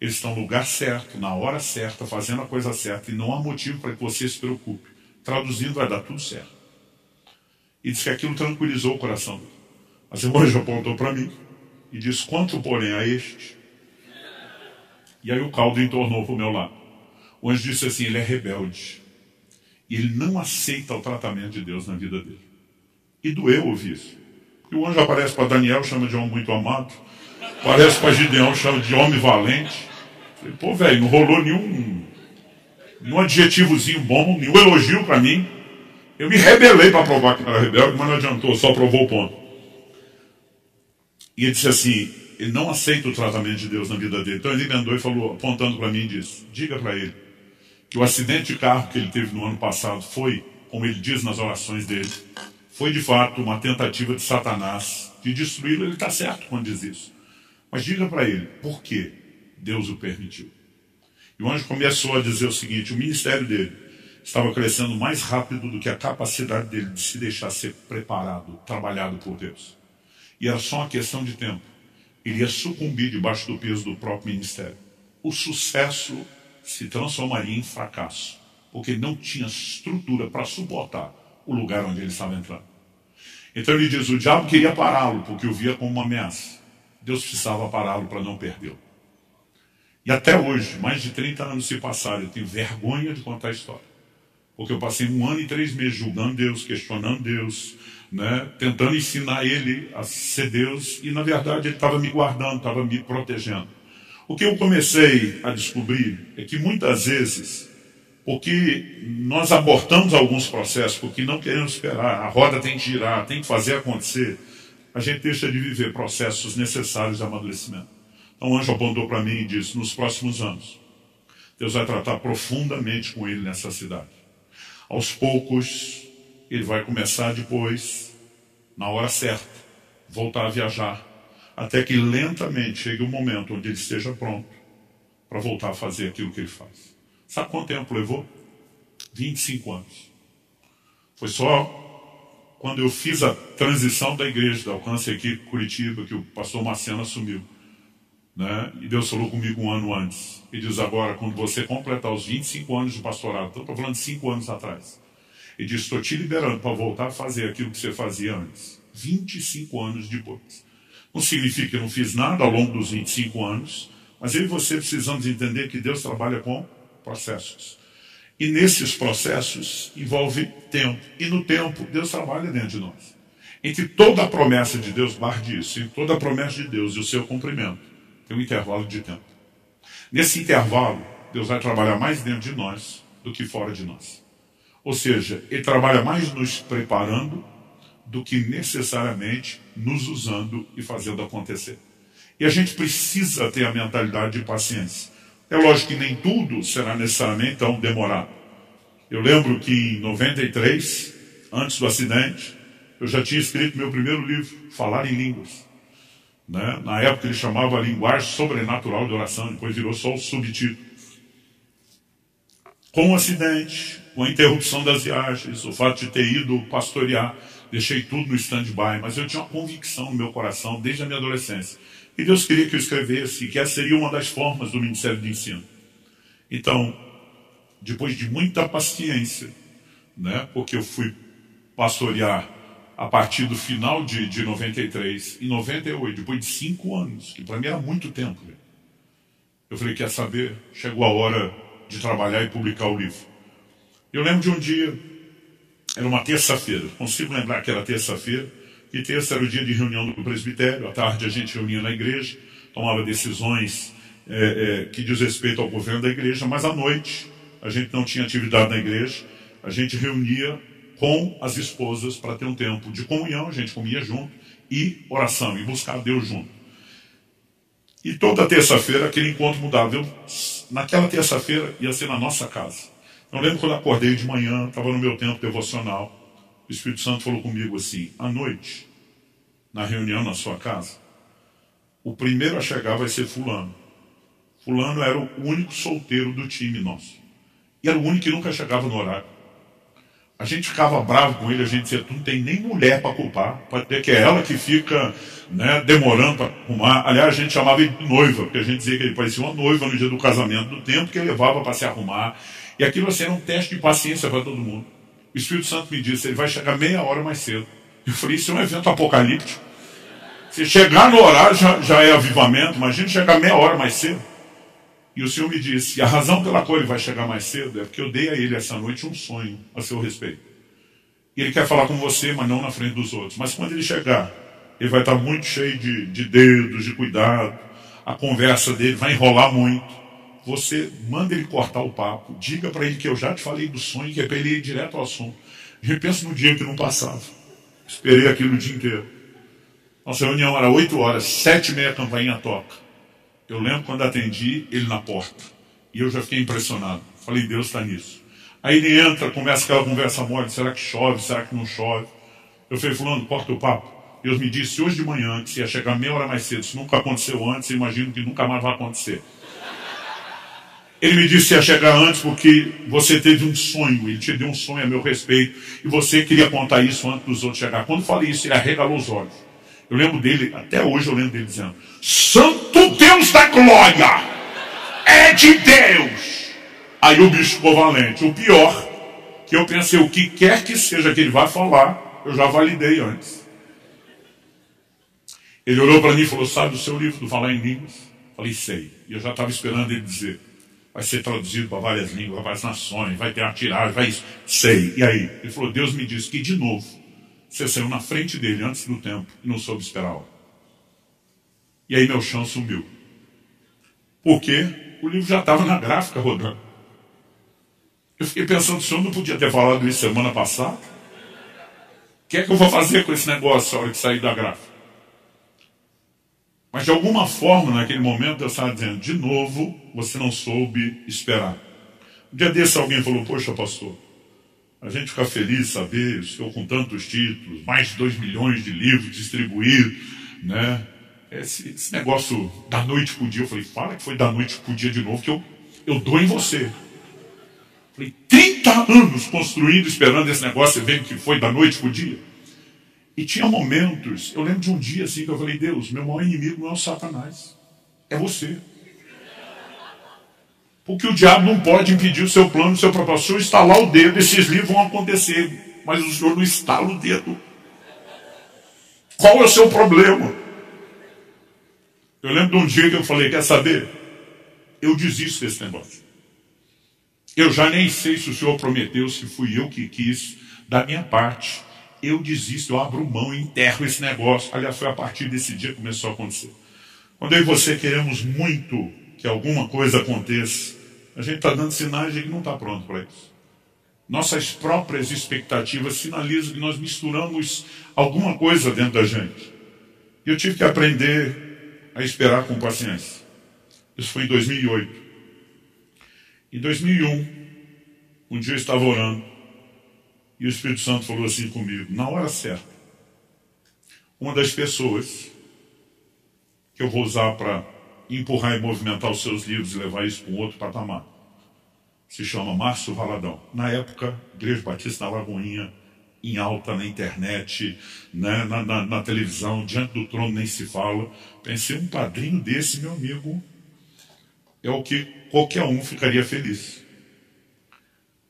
Eles estão no lugar certo, na hora certa, fazendo a coisa certa, e não há motivo para que você se preocupe. Traduzindo, vai dar tudo certo. E disse que aquilo tranquilizou o coração dele. Mas o anjo apontou para mim e disse, quanto porém a este? E aí o caldo entornou para o meu lado. O anjo disse assim, ele é rebelde. E ele não aceita o tratamento de Deus na vida dele. E doeu ouvir isso. E o anjo aparece para Daniel, chama de homem muito amado. Aparece para Gideão, chama de homem valente. Falei, pô, velho, não rolou nenhum adjetivozinho bom, nenhum elogio para mim. Eu me rebelei para provar que era rebelde, mas não adiantou, só provou o ponto. E ele disse assim, ele não aceita o tratamento de Deus na vida dele. Então ele andou e falou, apontando para mim, e disse, diga para ele que o acidente de carro que ele teve no ano passado foi, como ele diz nas orações dele, foi de fato uma tentativa de Satanás de destruí-lo. Ele está certo quando diz isso. Mas diga para ele, por que Deus o permitiu? E o anjo começou a dizer o seguinte, o ministério dele estava crescendo mais rápido do que a capacidade dele de se deixar ser preparado, trabalhado por Deus. E era só uma questão de tempo. Ele ia sucumbir debaixo do peso do próprio ministério. O sucesso se transformaria em fracasso, porque ele não tinha estrutura para suportar o lugar onde ele estava entrando. Então ele diz, o diabo queria pará-lo, porque o via como uma ameaça. Deus precisava pará-lo para não perdê-lo. E até hoje, mais de 30 anos se passaram, eu tenho vergonha de contar a história. Porque eu passei 1 ano e 3 meses julgando Deus, questionando Deus, né, tentando ensinar ele a ser Deus, e na verdade ele estava me guardando, estava me protegendo. O que eu comecei a descobrir é que muitas vezes, porque nós abortamos alguns processos, porque não queremos esperar, a roda tem que girar, tem que fazer acontecer, a gente deixa de viver processos necessários de amadurecimento. Então o anjo apontou para mim e disse, nos próximos anos, Deus vai tratar profundamente com ele nessa cidade. Aos poucos, ele vai começar depois, na hora certa, voltar a viajar, até que lentamente chegue o momento onde ele esteja pronto para voltar a fazer aquilo que ele faz. Sabe quanto tempo levou? 25 anos. Foi só quando eu fiz a transição da igreja, da Alcance aqui em Curitiba, que o pastor Marciano assumiu, né? E Deus falou comigo 1 ano antes. E diz agora, quando você completar os 25 anos de pastorado, estou falando de 5 anos atrás, e diz, estou te liberando para voltar a fazer aquilo que você fazia antes. 25 anos depois. Não significa que eu não fiz nada ao longo dos 25 anos, mas eu e você precisamos entender que Deus trabalha com processos. E nesses processos envolve tempo. E no tempo, Deus trabalha dentro de nós. Entre toda a promessa de Deus, guarde isso, entre toda a promessa de Deus e o seu cumprimento, tem um intervalo de tempo. Nesse intervalo, Deus vai trabalhar mais dentro de nós do que fora de nós. Ou seja, ele trabalha mais nos preparando do que necessariamente nos usando e fazendo acontecer. E a gente precisa ter a mentalidade de paciência. É lógico que nem tudo será necessariamente tão demorado. Eu lembro que em 93, antes do acidente, eu já tinha escrito meu primeiro livro, Falar em Línguas. Né? Na época ele chamava Linguagem Sobrenatural de Oração, depois virou só o subtítulo. Com o acidente, com a interrupção das viagens, o fato de ter ido pastorear, deixei tudo no stand-by, mas eu tinha uma convicção no meu coração desde a minha adolescência. E Deus queria que eu escrevesse, que essa seria uma das formas do Ministério de Ensino. Então, depois de muita paciência, né, porque eu fui pastorear a partir do final de 93 e 98, depois de 5 anos, que para mim era muito tempo, eu falei, quer saber? Chegou a hora de trabalhar e publicar o livro. Eu lembro de um dia, era uma terça-feira, consigo lembrar que era terça-feira, e terça era o dia de reunião do presbitério, à tarde a gente reunia na igreja, tomava decisões que diz respeito ao governo da igreja, mas à noite a gente não tinha atividade na igreja, a gente reunia com as esposas para ter um tempo de comunhão, a gente comia junto, e oração, e buscar Deus junto. E toda terça-feira aquele encontro mudava. Eu, naquela terça-feira ia ser na nossa casa. Eu lembro quando acordei de manhã, estava no meu tempo devocional, o Espírito Santo falou comigo assim, à noite, na reunião na sua casa, o primeiro a chegar vai ser fulano. Fulano era o único solteiro do time nosso. E era o único que nunca chegava no horário. A gente ficava bravo com ele, a gente dizia, tu não tem nem mulher para culpar, pode ter que é ela que fica, né, demorando para arrumar. Aliás, a gente chamava ele de noiva, porque a gente dizia que ele parecia uma noiva no dia do casamento, do tempo que ele levava para se arrumar. E aquilo assim, era um teste de paciência para todo mundo. O Espírito Santo me disse, ele vai chegar meia hora mais cedo. Eu falei, isso é um evento apocalíptico. Se chegar no horário já é avivamento, imagina chegar meia hora mais cedo. E o Senhor me disse, e a razão pela qual ele vai chegar mais cedo é porque eu dei a ele essa noite um sonho a seu respeito. E ele quer falar com você, mas não na frente dos outros. Mas quando ele chegar, ele vai estar muito cheio de dedos, de cuidado. A conversa dele vai enrolar muito. Você manda ele cortar o papo. Diga para ele que eu já te falei do sonho, que é para ele ir direto ao assunto. E eu penso no dia que não passava. Esperei aquilo o dia inteiro. Nossa reunião era 8 horas, 7h30 a campainha toca. Eu lembro quando atendi ele na porta. E eu já fiquei impressionado. Falei, Deus está nisso. Aí ele entra, começa aquela conversa mole. Será que chove? Será que não chove? Eu falei, fulano, corta o papo. Deus me disse hoje de manhã que se ia chegar meia hora mais cedo. Isso nunca aconteceu antes, eu imagino que nunca mais vai acontecer. Ele me disse que ia chegar antes porque você teve um sonho. Ele te deu um sonho a meu respeito. E você queria contar isso antes dos outros chegarem. Quando falei isso, ele arregalou os olhos. Eu lembro dele, até hoje eu lembro dele dizendo, Santo Deus da glória, é de Deus. Aí o bicho ficou valente. O pior, que eu pensei, o que quer que seja que ele vai falar, eu já validei antes. Ele olhou para mim e falou, sabe o seu livro do Falar em Línguas? Falei, sei. E eu já estava esperando ele dizer, vai ser traduzido para várias línguas, vai para as nações, vai ter uma tiragem, vai isso. Sei. E aí? Ele falou, Deus me disse que de novo, você saiu na frente dele antes do tempo e não soube esperar a hora. E aí meu chão sumiu. Porque o livro já estava na gráfica rodando. Eu fiquei pensando, o senhor não podia ter falado isso semana passada? O que é que eu vou fazer com esse negócio a hora que sair da gráfica? Mas de alguma forma, naquele momento, eu estava dizendo, de novo, você não soube esperar. Um dia desse alguém falou, poxa, pastor, a gente fica feliz de saber, estou com tantos títulos, mais de 2 milhões de livros distribuídos, né? Esse negócio da noite pro dia, eu falei, fala que foi da noite pro dia de novo, que eu dou em você. Falei, 30 anos construindo, esperando esse negócio, você vê que foi da noite pro dia. E tinha momentos, eu lembro de um dia assim, que eu falei, Deus, meu maior inimigo não é o Satanás, é você. Porque o diabo não pode impedir o seu plano, o seu propósito. Se eu estalar o dedo, esses livros vão acontecer. Mas o senhor não estala o dedo. Qual é o seu problema? Eu lembro de um dia que eu falei, quer saber? Eu desisto desse negócio. Eu já nem sei se o senhor prometeu, se fui eu que quis. Da minha parte, eu desisto, eu abro mão, enterro esse negócio. Aliás, foi a partir desse dia que começou a acontecer. Quando eu e você queremos muito que alguma coisa aconteça, a gente está dando sinais de que não está pronto para isso. Nossas próprias expectativas sinalizam que nós misturamos alguma coisa dentro da gente. E eu tive que aprender a esperar com paciência. Isso foi em 2008. Em 2001, um dia eu estava orando e o Espírito Santo falou assim comigo, na hora certa, uma das pessoas que eu vou usar para empurrar e movimentar os seus livros e levar isso para um outro patamar, se chama Márcio Valadão. Na época, Igreja Batista na Lagoinha, em alta na internet, né, na televisão, diante do trono nem se fala. Pensei, um padrinho desse, meu amigo, é o que qualquer um ficaria feliz.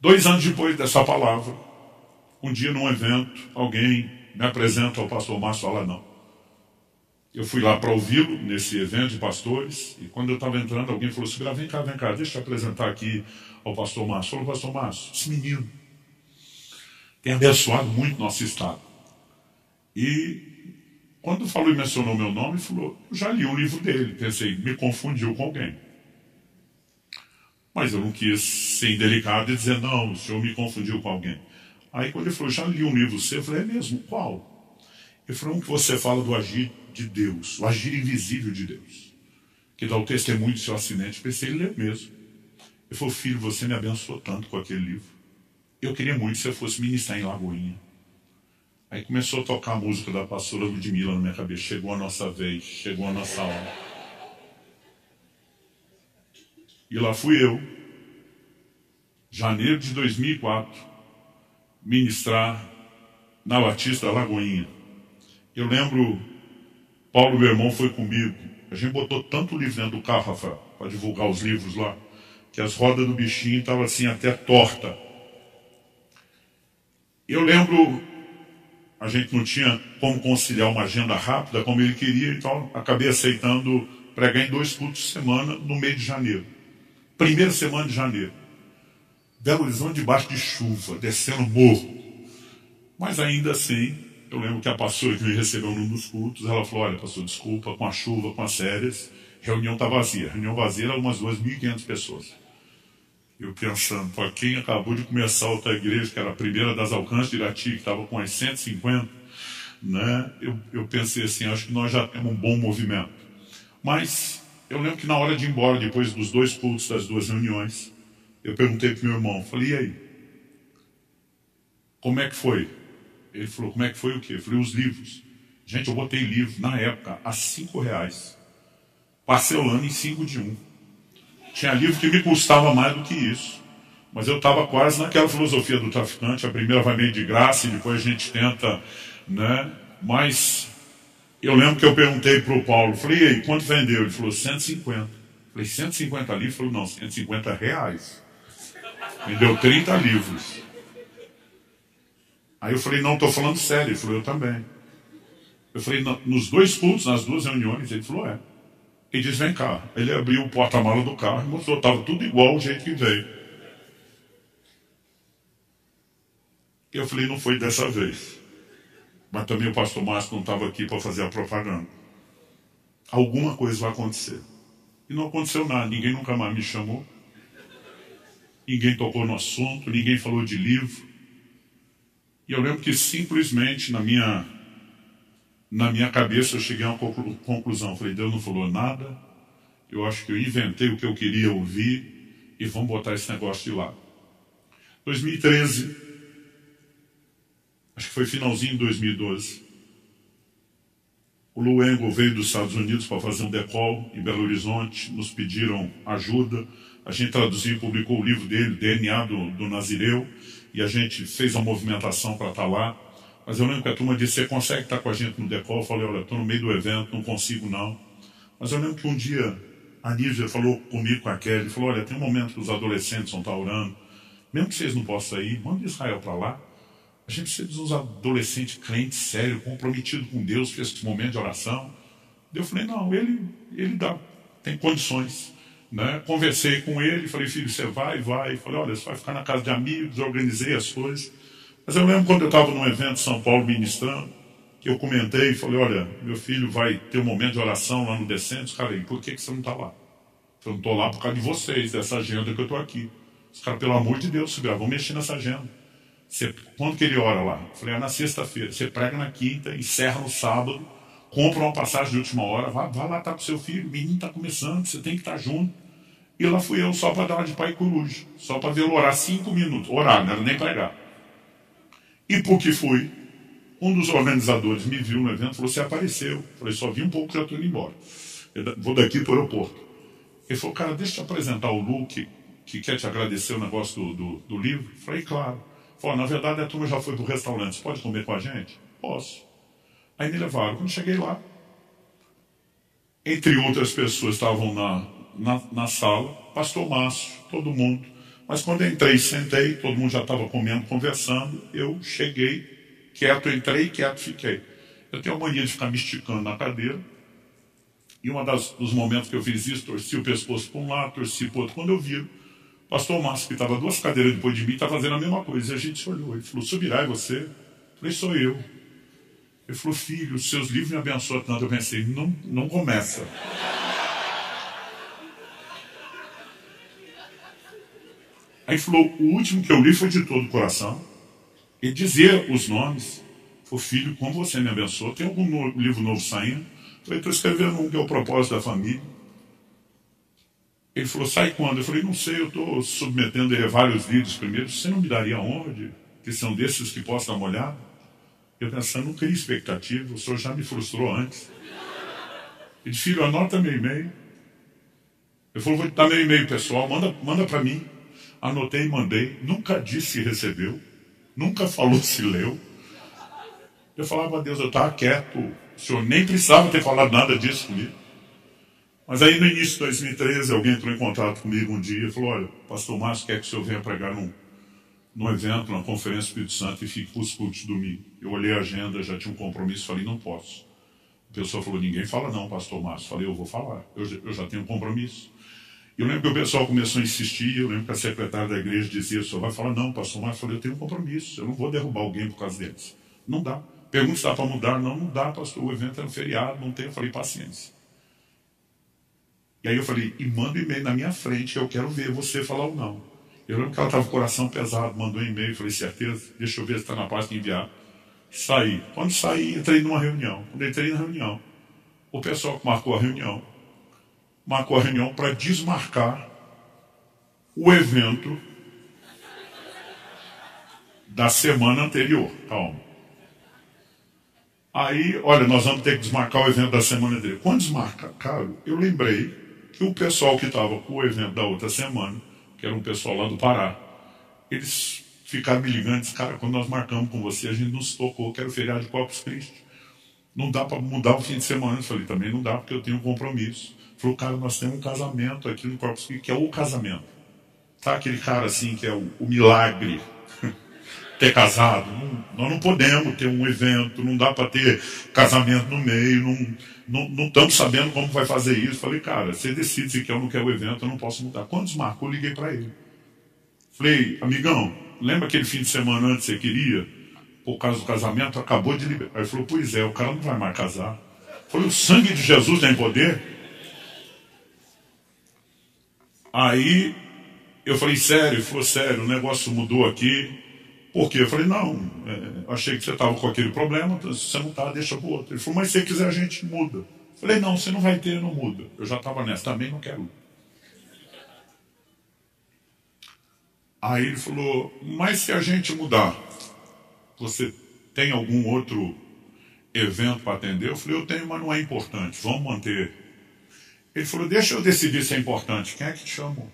2 anos depois dessa palavra, um dia num evento, alguém me apresenta ao pastor Márcio Valadão. Eu fui lá para ouvi-lo, nesse evento de pastores, e quando eu estava entrando, alguém falou assim, vem cá, deixa eu apresentar aqui ao pastor Márcio. Falou, pastor Márcio, esse menino tem abençoado muito nosso estado. E quando falou e mencionou meu nome, falou, eu já li o livro dele, pensei, me confundiu com alguém. Mas eu não quis ser indelicado e dizer, não, o senhor me confundiu com alguém. Aí quando ele falou, já li um livro seu, eu falei, é mesmo, qual? Ele falou, um que você fala do agir de Deus, o agir invisível de Deus, que dá o testemunho do seu acidente. Pensei, ele leu mesmo. Eu falei, filho, você me abençoou tanto com aquele livro. Eu queria muito que você fosse ministrar em Lagoinha. Aí começou a tocar a música da pastora Ludmilla na minha cabeça. Chegou a nossa vez, chegou a nossa hora. E lá fui eu, janeiro de 2004, ministrar na Batista na Lagoinha. Eu lembro, Paulo, meu irmão, foi comigo. A gente botou tanto livro dentro do carro, Rafael, para divulgar os livros lá, que as rodas do bichinho estavam assim até torta. Eu lembro, a gente não tinha como conciliar uma agenda rápida como ele queria, então acabei aceitando pregar em 2 cultos de semana no meio de janeiro. Primeira semana de janeiro. Belo Horizonte debaixo de chuva, descendo morro. Mas ainda assim, eu lembro que a pastora que me recebeu num dos cultos, ela falou: olha, pastor, desculpa, com a chuva, com as férias, reunião está vazia. A reunião vazia era umas 2.500 pessoas. Eu pensando, para quem acabou de começar outra igreja, que era a primeira das Alcances de Irati, que estava com as 150, né? Eu pensei assim, acho que nós já temos um bom movimento. Mas eu lembro que na hora de ir embora, depois dos 2 cultos, das 2 reuniões, eu perguntei para o meu irmão, falei: e aí? Como é que foi? Ele falou: como é que foi o quê? Eu falei: os livros. Gente, eu botei livro, na época, a R$5, parcelando em 5 de 1. Tinha livro que me custava mais do que isso. Mas eu estava quase naquela filosofia do traficante: a primeira vai meio de graça e depois a gente tenta, né? Mas eu lembro que eu perguntei para o Paulo, falei: e aí, quanto vendeu? Ele falou: 150. Falei: 150 livros? Ele falou: não, R$150. Vendeu 30 livros. Aí eu falei: não, estou falando sério. Ele falou: eu também. Eu falei: nos 2 cultos, nas 2 reuniões? Ele falou: é. Ele disse: vem cá. Ele abriu o porta-mala do carro e mostrou, estava tudo igual o jeito que veio. Eu falei: não foi dessa vez. Mas também o pastor Márcio não estava aqui para fazer a propaganda. Alguma coisa vai acontecer. E não aconteceu nada, ninguém nunca mais me chamou. Ninguém tocou no assunto, ninguém falou de livro. E eu lembro que simplesmente na minha cabeça eu cheguei a uma conclusão. Falei: Deus não falou nada, eu acho que eu inventei o que eu queria ouvir e vamos botar esse negócio de lado. 2013, acho que foi finalzinho de 2012, o Luengo veio dos Estados Unidos para fazer um decol em Belo Horizonte, nos pediram ajuda, a gente traduziu e publicou o livro dele, DNA do Nazireu, e a gente fez a movimentação para estar lá. Mas eu lembro que a turma disse: você consegue estar com a gente no decol? Eu falei: olha, estou no meio do evento, não consigo não. Mas eu lembro que um dia a Nízia falou comigo, com a Kelly, falou: olha, tem um momento que os adolescentes vão estar orando, mesmo que vocês não possam ir, manda Israel para lá. A gente precisa de uns adolescentes crentes, sérios, comprometidos com Deus, fez esse momento de oração. Eu falei: não, ele dá, tem condições, né? Conversei com ele, falei: filho, você vai. Falei: olha, você vai ficar na casa de amigos, organizei as coisas. Mas eu lembro quando eu estava num evento em São Paulo ministrando, que eu comentei e falei: olha, meu filho vai ter um momento de oração lá no Decentes. Cara, e por que você não está lá? Eu não estou lá por causa de vocês, dessa agenda que eu estou aqui. Os caras, pelo amor de Deus, Subirá, vão mexer nessa agenda. Você, quando que ele ora lá? Eu falei: é na sexta-feira. Você prega na quinta, encerra no sábado, compra uma passagem de última hora, vai lá, tá com seu filho, o menino está começando, você tem que estar junto. E lá fui eu só para dar uma de pai coruja, só para vê-lo orar 5 minutos. Orar, não era nem pregar. E porque fui, um dos organizadores me viu no evento e falou: você apareceu. Eu falei: só vi um pouco, já estou indo embora. Eu vou daqui para o aeroporto. Ele falou: cara, deixa eu te apresentar o Lu, que quer te agradecer o negócio do livro. Eu falei: claro. Ele falou: na verdade, a turma já foi para o restaurante, você pode comer com a gente? Posso. Aí me levaram. Quando cheguei lá, entre outras pessoas estavam na sala, pastor Márcio, todo mundo. Mas quando eu entrei, sentei, todo mundo já estava comendo, conversando, eu cheguei, quieto entrei, quieto fiquei. Eu tenho a mania de ficar me esticando na cadeira, e um dos momentos que eu fiz isso, torci o pescoço para um lado, torci para o outro. Quando eu vi, o pastor Márcio, que estava 2 cadeiras depois de mim, estava fazendo a mesma coisa. E a gente se olhou, ele falou: Subirá, é você? Eu falei: sou eu. Ele falou: filho, os seus livros me abençoam tanto. Eu pensei: não começa. Aí falou: o último que eu li foi de todo o coração. E dizia os nomes. Falei: filho, como você me abençoou. Tem algum livro novo saindo? Falei: estou escrevendo um que é o propósito da família. Ele falou: sai quando? Eu falei: não sei, eu estou submetendo a vários livros primeiro. Você não me daria a honra de que são desses que posso dar uma olhada? Eu pensando, não criei expectativa, o senhor já me frustrou antes. Ele disse: filho, anota meu e-mail. Eu falei: vou te dar meu e-mail pessoal, manda para mim. Anotei e mandei, nunca disse que recebeu, nunca falou se leu. Eu falava a Deus, eu estava quieto, o Senhor nem precisava ter falado nada disso comigo. Mas aí no início de 2013, alguém entrou em contato comigo um dia e falou, olha, pastor Márcio quer que o senhor venha pregar num evento, numa conferência do Espírito Santo e fique para os cultos de domingo. Eu olhei a agenda, já tinha um compromisso, falei, não posso. A pessoa falou, ninguém fala não, pastor Márcio. Falei, eu vou falar, eu já tenho um compromisso. Eu lembro que o pessoal começou a insistir, eu lembro que a secretária da igreja dizia, o senhor vai falar, não, pastor Márcio. Falei, eu tenho um compromisso, eu não vou derrubar alguém por causa deles. Não dá. Pergunta se dá para mudar. Não, não dá, pastor, o evento é um feriado, não tem. Eu falei, paciência. E aí eu falei, e manda um e-mail na minha frente, eu quero ver você falar ou não. Eu lembro que ela estava com o coração pesado, mandou um e-mail, falei, certeza? Deixa eu ver se está na página de enviar. Saí. Quando saí, entrei numa reunião. Quando entrei na reunião, o pessoal que marcou a reunião para desmarcar o evento da semana anterior. Calma. Aí, olha, nós vamos ter que desmarcar o evento da semana anterior. Quando desmarca, cara, eu lembrei que o pessoal que estava com o evento da outra semana, que era um pessoal lá do Pará, eles ficaram me ligando e disse, cara, quando nós marcamos com você, a gente não se tocou, quero feriado de Corpus Christi. Não dá para mudar o fim de semana. Eu falei, também não dá, porque eu tenho um compromisso. Falou, cara, nós temos um casamento aqui no Corpus Christi, que é o casamento. Tá aquele cara assim, que é o milagre, ter casado. Não, nós não podemos ter um evento, não dá para ter casamento no meio, não estamos sabendo como vai fazer isso. Falei, cara, você decide se quer ou não quer o evento, eu não posso mudar. Quando desmarcou, eu liguei para ele. Falei, amigão, lembra aquele fim de semana antes que você queria? Por causa do casamento, acabou de liberar. Aí ele falou, pois é, o cara não vai mais casar. Eu falei, o sangue de Jesus tem poder? Aí eu falei, sério? Ele falou, sério, o negócio mudou aqui. Por quê? Eu falei, não, achei que você estava com aquele problema, se você não está, deixa para o outro. Ele falou, mas se você quiser a gente muda. Eu falei, não, você não vai ter, não muda. Eu já estava nessa, também não quero. Aí ele falou, mas se a gente mudar, você tem algum outro evento para atender? Eu falei, eu tenho, mas não é importante, vamos manter. Ele falou, deixa eu decidir se é importante. Quem é que te chamou?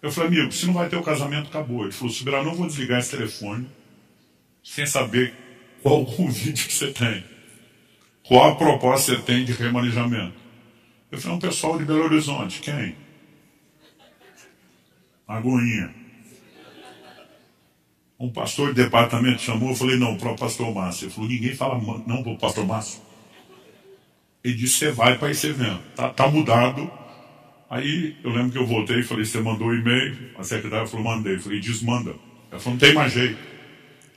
Eu falei, amigo, se não vai ter o casamento, acabou. Ele falou, Subirá, não vou desligar esse telefone sem saber qual o convite que você tem. Qual a proposta que você tem de remanejamento. Eu falei, um pessoal de Belo Horizonte. Quem? Lagoinha. Um pastor de departamento chamou, eu falei, não, para o pastor Márcio. Ele falou, ninguém fala não para o pastor Márcio. Ele disse, você vai para esse evento. Tá mudado. Aí eu lembro que eu voltei e falei, você mandou o e-mail? A secretária falou, mandei. Eu falei, desmanda. Ela falou, não tem mais jeito.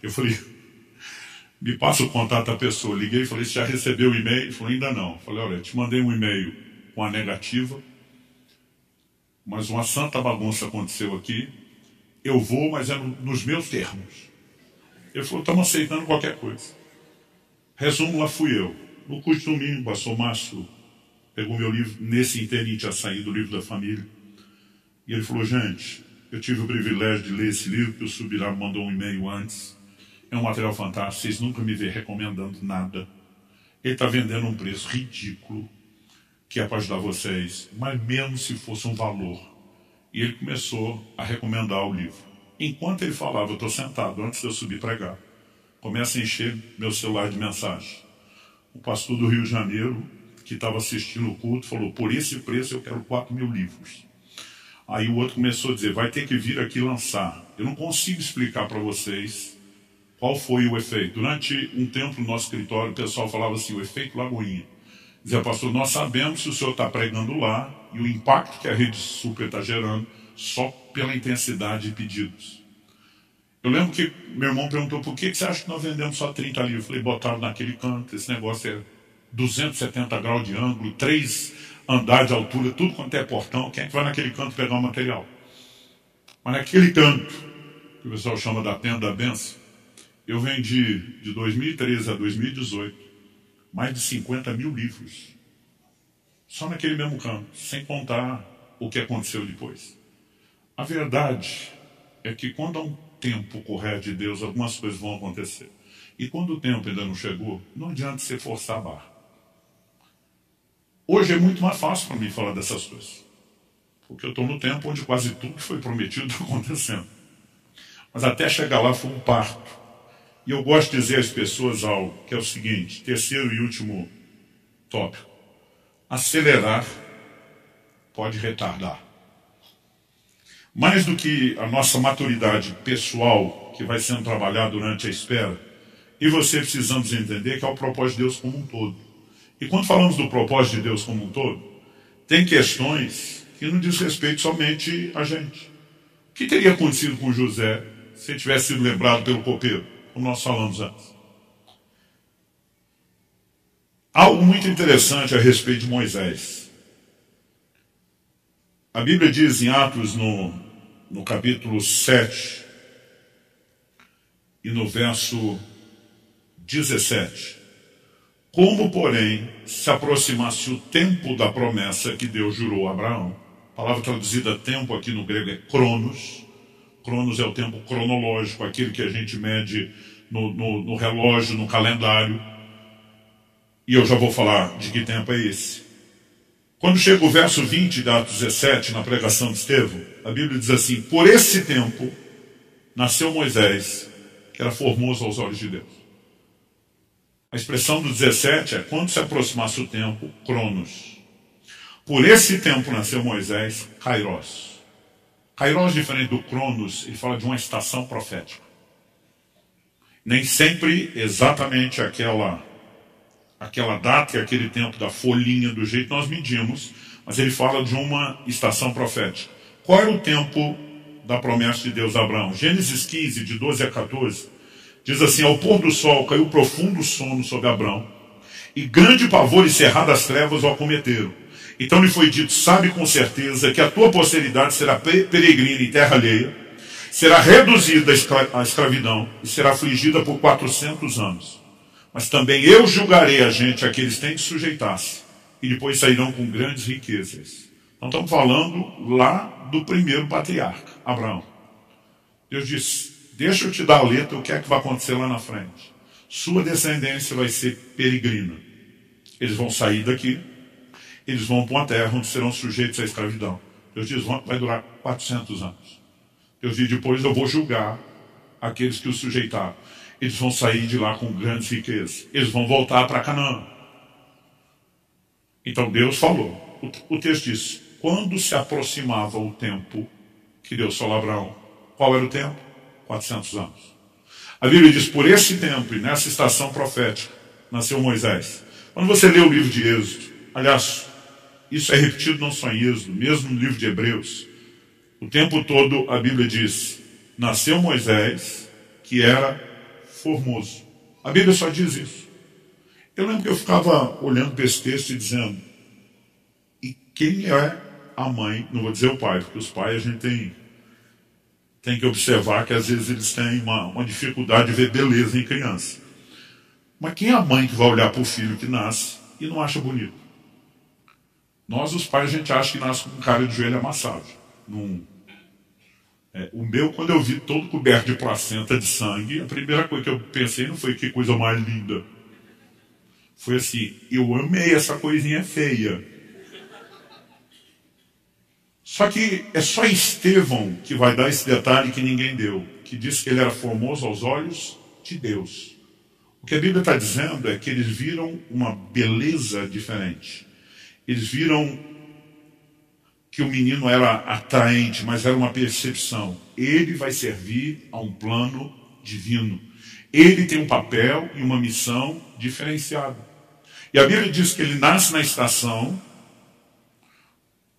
Eu falei, me passa o contato da pessoa. Liguei e falei, você já recebeu o e-mail? Ele falou, ainda não. Eu falei, olha, eu te mandei um e-mail com a negativa, mas uma santa bagunça aconteceu aqui. Eu vou, mas é nos meus termos. Ele falou, estamos aceitando qualquer coisa. Resumo, lá fui eu. No curso de domingo, passou Márcio, pegou meu livro, nesse inteirinho tinha saído o livro da família. E ele falou, gente, eu tive o privilégio de ler esse livro, que o Subirá mandou um e-mail antes. É um material fantástico, vocês nunca me vê recomendando nada. Ele está vendendo um preço ridículo, que é para ajudar vocês, mas mesmo se fosse um valor. E ele começou a recomendar o livro. Enquanto ele falava, eu estou sentado, antes de eu subir pregar, começa a encher meu celular de mensagem. O pastor do Rio de Janeiro, que estava assistindo o culto, falou, por esse preço eu quero 4.000 livros. Aí o outro começou a dizer, vai ter que vir aqui lançar. Eu não consigo explicar para vocês qual foi o efeito. Durante um tempo no nosso escritório, o pessoal falava assim, o efeito Lagoinha. Dizia, pastor, nós sabemos que o senhor está pregando lá e o impacto que a rede super está gerando só pela intensidade de pedidos. Eu lembro que meu irmão perguntou, por que você acha que nós vendemos só 30 livros? Eu falei, botaram naquele canto, esse negócio é 270 graus de ângulo, 3 andares de altura, tudo quanto é portão, quem é que vai naquele canto pegar o material? Mas naquele canto, que o pessoal chama da tenda da benção, eu vendi de 2013 a 2018 mais de 50.000 livros. Só naquele mesmo canto, sem contar o que aconteceu depois. A verdade é que quando há um tempo correto de Deus, algumas coisas vão acontecer. E quando o tempo ainda não chegou, não adianta você forçar a barra. Hoje é muito mais fácil para mim falar dessas coisas, porque eu estou no tempo onde quase tudo que foi prometido está acontecendo. Mas até chegar lá foi um parto. E eu gosto de dizer às pessoas algo, que é o seguinte, terceiro e último tópico. Acelerar pode retardar. Mais do que a nossa maturidade pessoal, que vai sendo trabalhada durante a espera, eu e você precisamos entender que é o propósito de Deus como um todo. E quando falamos do propósito de Deus como um todo, tem questões que não diz respeito somente a gente. O que teria acontecido com José se ele tivesse sido lembrado pelo copeiro, como nós falamos antes? Algo muito interessante a respeito de Moisés. A Bíblia diz em Atos, no capítulo 7 e no verso 17, como, porém, se aproximasse o tempo da promessa que Deus jurou a Abraão. A palavra traduzida tempo aqui no grego é cronos. Cronos é o tempo cronológico, aquilo que a gente mede no relógio, no calendário. E eu já vou falar de que tempo é esse. Quando chega o verso 20 de Atos 17, na pregação de Estevão, a Bíblia diz assim, por esse tempo nasceu Moisés, que era formoso aos olhos de Deus. A expressão do 17 é quando se aproximasse o tempo, cronos. Por esse tempo nasceu Moisés, kairos. Kairos, diferente do cronos, ele fala de uma estação profética. Nem sempre exatamente aquela data e aquele tempo da folhinha, do jeito que nós medimos, mas ele fala de uma estação profética. Qual era o tempo da promessa de Deus a Abraão? Gênesis 15, de 12 a 14, diz assim, ao pôr do sol caiu profundo sono sobre Abraão, e grande pavor e cerradas trevas o acometeram. Então lhe foi dito, sabe com certeza que a tua posteridade será peregrina em terra alheia, será reduzida à escravidão e será afligida por 400 anos. Mas também eu julgarei a gente, aqueles que têm de sujeitar-se, e depois sairão com grandes riquezas. Então estamos falando lá do primeiro patriarca, Abraão. Deus disse, deixa eu te dar a letra, o que é que vai acontecer lá na frente. Sua descendência vai ser peregrina. Eles vão sair daqui, eles vão para uma terra onde serão sujeitos à escravidão. Deus diz, vai durar 400 anos. Deus diz, depois eu vou julgar aqueles que os sujeitaram. Eles vão sair de lá com grandes riquezas. Eles vão voltar para Canaã. Então Deus falou. O texto diz, quando se aproximava o tempo que Deus falou a Abraão. Qual era o tempo? 400 anos. A Bíblia diz, por esse tempo e nessa estação profética, nasceu Moisés. Quando você lê o livro de Êxodo, aliás, isso é repetido não só em Êxodo, mesmo no livro de Hebreus, o tempo todo a Bíblia diz, nasceu Moisés, que era formoso. A Bíblia só diz isso. Eu lembro que eu ficava olhando para esse texto e dizendo, e quem é a mãe? Não vou dizer o pai, porque os pais a gente tem que observar que às vezes eles têm uma dificuldade de ver beleza em criança. Mas quem é a mãe que vai olhar para o filho que nasce e não acha bonito? Nós, os pais, a gente acha que nasce com um cara de joelho amassado. O meu, quando eu vi todo coberto de placenta, de sangue, a primeira coisa que eu pensei não foi que coisa mais linda. Foi assim, eu amei essa coisinha feia. Só que é só Estevão que vai dar esse detalhe que ninguém deu, que diz que ele era formoso aos olhos de Deus. O que a Bíblia está dizendo é que eles viram uma beleza diferente. Eles viram que o menino era atraente, mas era uma percepção. Ele vai servir a um plano divino. Ele tem um papel e uma missão diferenciada. E a Bíblia diz que ele nasce na estação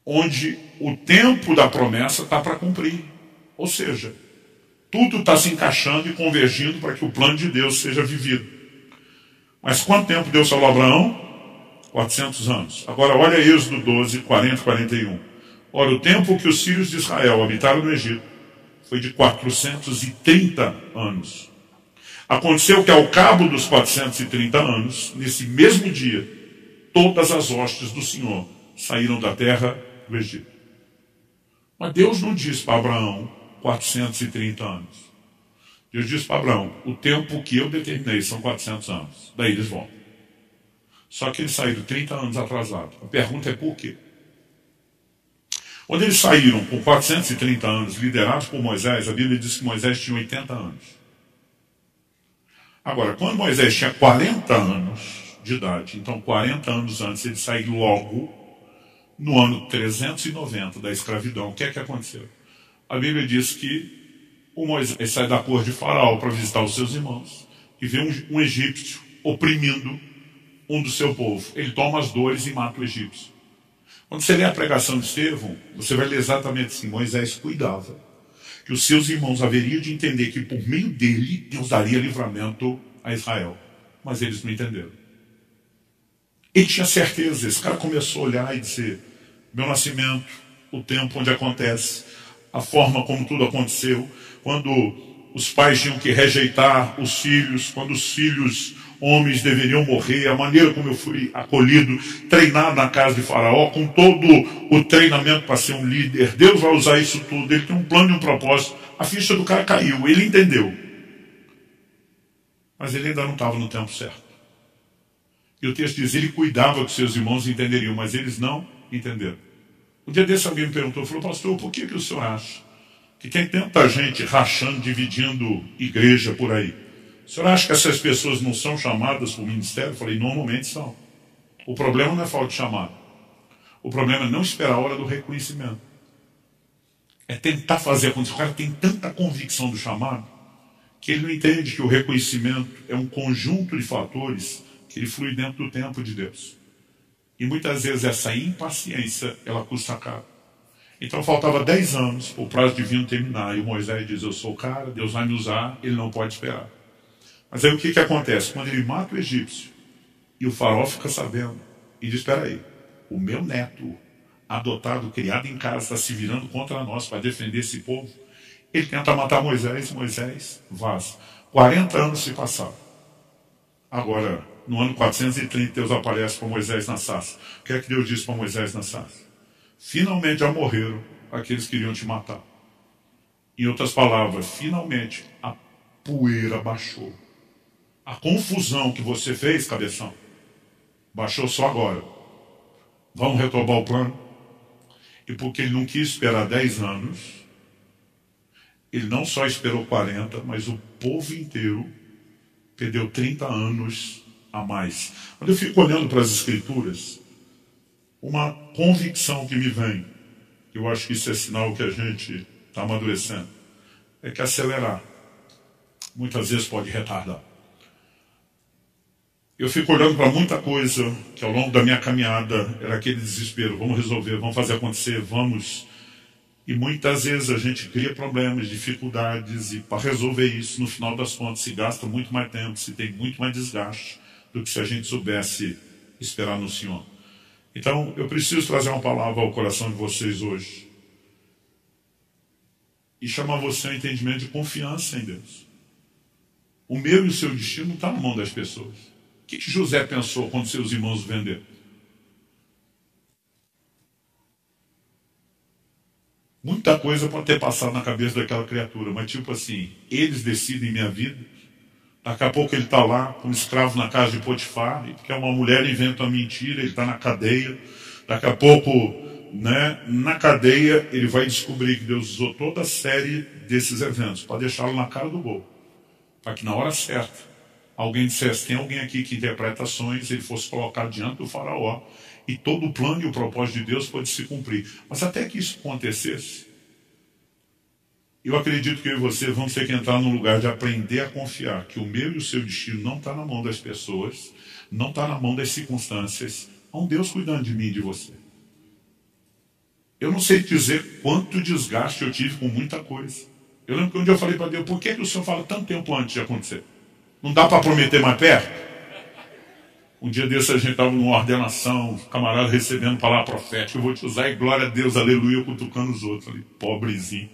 onde o tempo da promessa está para cumprir. Ou seja, tudo está se encaixando e convergindo para que o plano de Deus seja vivido. Mas quanto tempo Deus falou a Abraão? 400 anos. Agora olha Êxodo 12, 40 e 41. Ora, o tempo que os filhos de Israel habitaram no Egito foi de 430 anos. Aconteceu que ao cabo dos 430 anos, nesse mesmo dia, todas as hostes do Senhor saíram da terra do Egito. Mas Deus não diz para Abraão 430 anos. Deus diz para Abraão, o tempo que eu determinei são 400 anos. Daí eles vão. Só que eles saíram 30 anos atrasados. A pergunta é por quê? Quando eles saíram por 430 anos, liderados por Moisés, a Bíblia diz que Moisés tinha 80 anos. Agora, quando Moisés tinha 40 anos de idade, então 40 anos antes, ele sai logo no ano 390 da escravidão. O que é que aconteceu? A Bíblia diz que o Moisés sai da cor de Faraó para visitar os seus irmãos e vê um egípcio oprimindo um do seu povo. Ele toma as dores e mata o egípcio. Quando você lê a pregação de Estevão, você vai ler exatamente assim: Moisés cuidava que os seus irmãos haveriam de entender que por meio dele Deus daria livramento a Israel. Mas eles não entenderam. Ele tinha certeza. Esse cara começou a olhar e dizer: meu nascimento, o tempo onde acontece, a forma como tudo aconteceu, quando os pais tinham que rejeitar os filhos, quando os filhos homens deveriam morrer, a maneira como eu fui acolhido, treinado na casa de Faraó, com todo o treinamento para ser um líder. Deus vai usar isso tudo, ele tem um plano e um propósito. A ficha do cara caiu, ele entendeu. Mas ele ainda não estava no tempo certo. E o texto diz, ele cuidava que seus irmãos entenderiam, mas eles não entenderam. Um dia desse alguém me perguntou, falou, pastor, por que o senhor acha que tem tanta gente rachando, dividindo igreja por aí? O senhor acha que essas pessoas não são chamadas para o ministério? Eu falei, normalmente são. O problema não é falta de chamada. O problema é não esperar a hora do reconhecimento. É tentar fazer acontecer. O cara tem tanta convicção do chamado que ele não entende que o reconhecimento é um conjunto de fatores que ele flui dentro do tempo de Deus. E muitas vezes essa impaciência, ela custa caro. Então faltava 10 anos para o prazo divino terminar. E o Moisés diz, eu sou o cara, Deus vai me usar, ele não pode esperar. Mas aí o que acontece? Quando ele mata o egípcio e o faraó fica sabendo e diz, espera aí, o meu neto, adotado, criado em casa, está se virando contra nós para defender esse povo. Ele tenta matar Moisés e Moisés vaza. 40 anos se passaram. Agora, no ano 430, Deus aparece para Moisés na sarça. O que é que Deus disse para Moisés na sarça? Finalmente já morreram aqueles que iriam te matar. Em outras palavras, finalmente a poeira baixou. A confusão que você fez, cabeção, baixou só agora. Vamos retomar o plano? E porque ele não quis esperar 10 anos, ele não só esperou 40, mas o povo inteiro perdeu 30 anos a mais. Quando eu fico olhando para as escrituras, uma convicção que me vem, eu acho que isso é sinal que a gente está amadurecendo, é que acelerar muitas vezes pode retardar. Eu fico olhando para muita coisa que ao longo da minha caminhada era aquele desespero. Vamos resolver, vamos fazer acontecer, vamos. E muitas vezes a gente cria problemas, dificuldades, e para resolver isso, no final das contas, se gasta muito mais tempo, se tem muito mais desgaste do que se a gente soubesse esperar no Senhor. Então, eu preciso trazer uma palavra ao coração de vocês hoje. E chamar você ao entendimento de confiança em Deus. O meu e o seu destino não está na mão das pessoas. O que José pensou quando seus irmãos o venderam? Muita coisa pode ter passado na cabeça daquela criatura, mas tipo assim, eles decidem minha vida. Daqui a pouco ele está lá como escravo na casa de Potifar, porque uma mulher inventa uma mentira, ele está na cadeia. Daqui a pouco, né, na cadeia, ele vai descobrir que Deus usou toda a série desses eventos para deixá-lo na cara do gol, para que na hora certa alguém dissesse, tem alguém aqui que interpreta sonhos, ele fosse colocado diante do faraó e todo o plano e o propósito de Deus pode se cumprir. Mas até que isso acontecesse, eu acredito que eu e você vamos ter que entrar num lugar de aprender a confiar que o meu e o seu destino não está na mão das pessoas, não está na mão das circunstâncias. Há um Deus cuidando de mim e de você. Eu não sei dizer quanto desgaste eu tive com muita coisa. Eu lembro que um dia eu falei para Deus, por que o Senhor fala tanto tempo antes de acontecer? Não dá para prometer mais perto? Um dia desse a gente estava numa ordenação, camarada recebendo palavra profética, eu vou te usar e glória a Deus, aleluia, cutucando os outros. Falei, pobrezinho.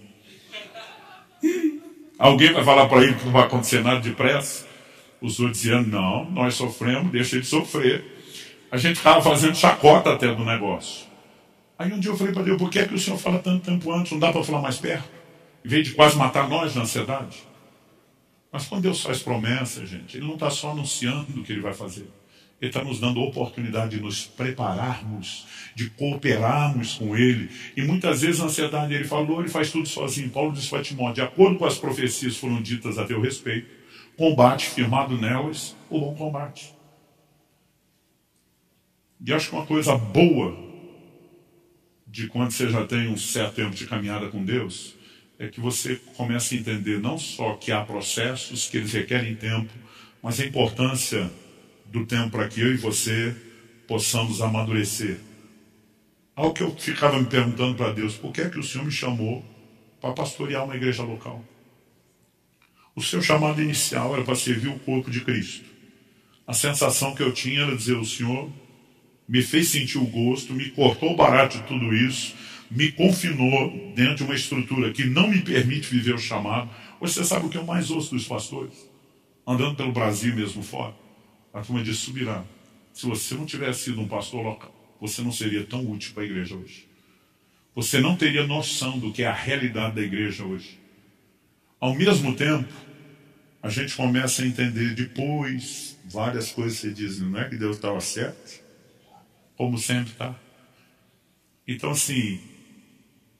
Alguém vai falar para ele que não vai acontecer nada depressa? Os outros diziam, não, nós sofremos, deixa ele sofrer. A gente estava fazendo chacota até do negócio. Aí um dia eu falei para Deus, por que é que o Senhor fala tanto tempo antes? Não dá para falar mais perto? Em vez de quase matar nós na ansiedade? Mas quando Deus faz promessas, gente, ele não está só anunciando o que ele vai fazer. Ele está nos dando a oportunidade de nos prepararmos, de cooperarmos com ele. E muitas vezes na ansiedade ele falou, ele faz tudo sozinho. Paulo diz para Timóteo, de acordo com as profecias que foram ditas a teu respeito, combate firmado nelas, o bom combate. E acho que uma coisa boa de quando você já tem um certo tempo de caminhada com Deus, é que você começa a entender não só que há processos, que eles requerem tempo, mas a importância do tempo para que eu e você possamos amadurecer. Algo que eu ficava me perguntando para Deus, por que é que o Senhor me chamou para pastorear uma igreja local? O seu chamado inicial era para servir o corpo de Cristo. A sensação que eu tinha era dizer, o Senhor me fez sentir o gosto, me cortou o barato de tudo isso, me confinou dentro de uma estrutura que não me permite viver o chamado. Hoje você sabe o que eu mais ouço dos pastores? Andando pelo Brasil mesmo fora. A turma diz, Subirá, se você não tivesse sido um pastor local, você não seria tão útil para a igreja hoje. Você não teria noção do que é a realidade da igreja hoje. Ao mesmo tempo, a gente começa a entender depois várias coisas que você diz, não é que Deus estava certo? Como sempre está. Então, assim,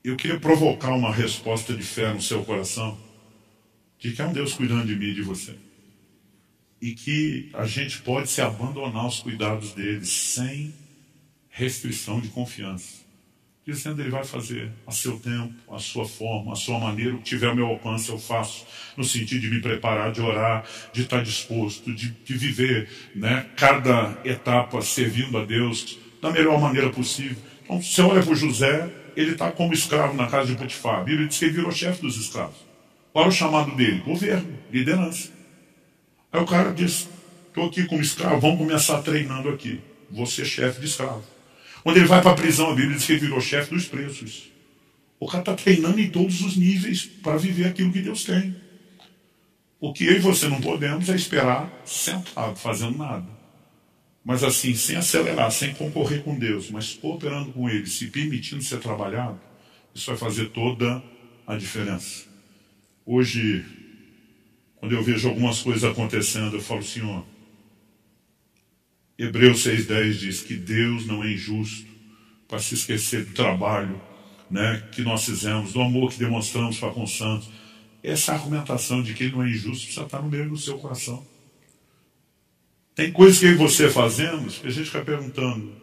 eu queria provocar uma resposta de fé no seu coração, de que é um Deus cuidando de mim e de você. E que a gente pode se abandonar aos cuidados dele sem restrição de confiança. Dizendo, ele vai fazer a seu tempo, a sua forma, a sua maneira, o que tiver ao meu alcance eu faço, no sentido de me preparar, de orar, de estar disposto, de viver, né, cada etapa servindo a Deus da melhor maneira possível. Então, você olha para o José, ele está como escravo na casa de Potifar. A Bíblia diz que ele virou chefe dos escravos. Qual é o chamado dele? Governo, liderança. Aí o cara diz, estou aqui como escravo, vamos começar treinando aqui. Vou ser chefe de escravo. Quando ele vai para a prisão, a Bíblia diz que ele virou chefe dos presos. O cara está treinando em todos os níveis para viver aquilo que Deus tem. O que eu e você não podemos é esperar sentado, fazendo nada. Mas assim, sem acelerar, sem concorrer com Deus, mas cooperando com ele, se permitindo ser trabalhado, isso vai fazer toda a diferença. Hoje, quando eu vejo algumas coisas acontecendo, eu falo, Senhor, Hebreus 6,10 diz que Deus não é injusto para se esquecer do trabalho, né, que nós fizemos, do amor que demonstramos para com os santos. Essa argumentação de que ele não é injusto precisa estar no meio do seu coração. Tem coisas que eu e você fazemos que a gente fica perguntando,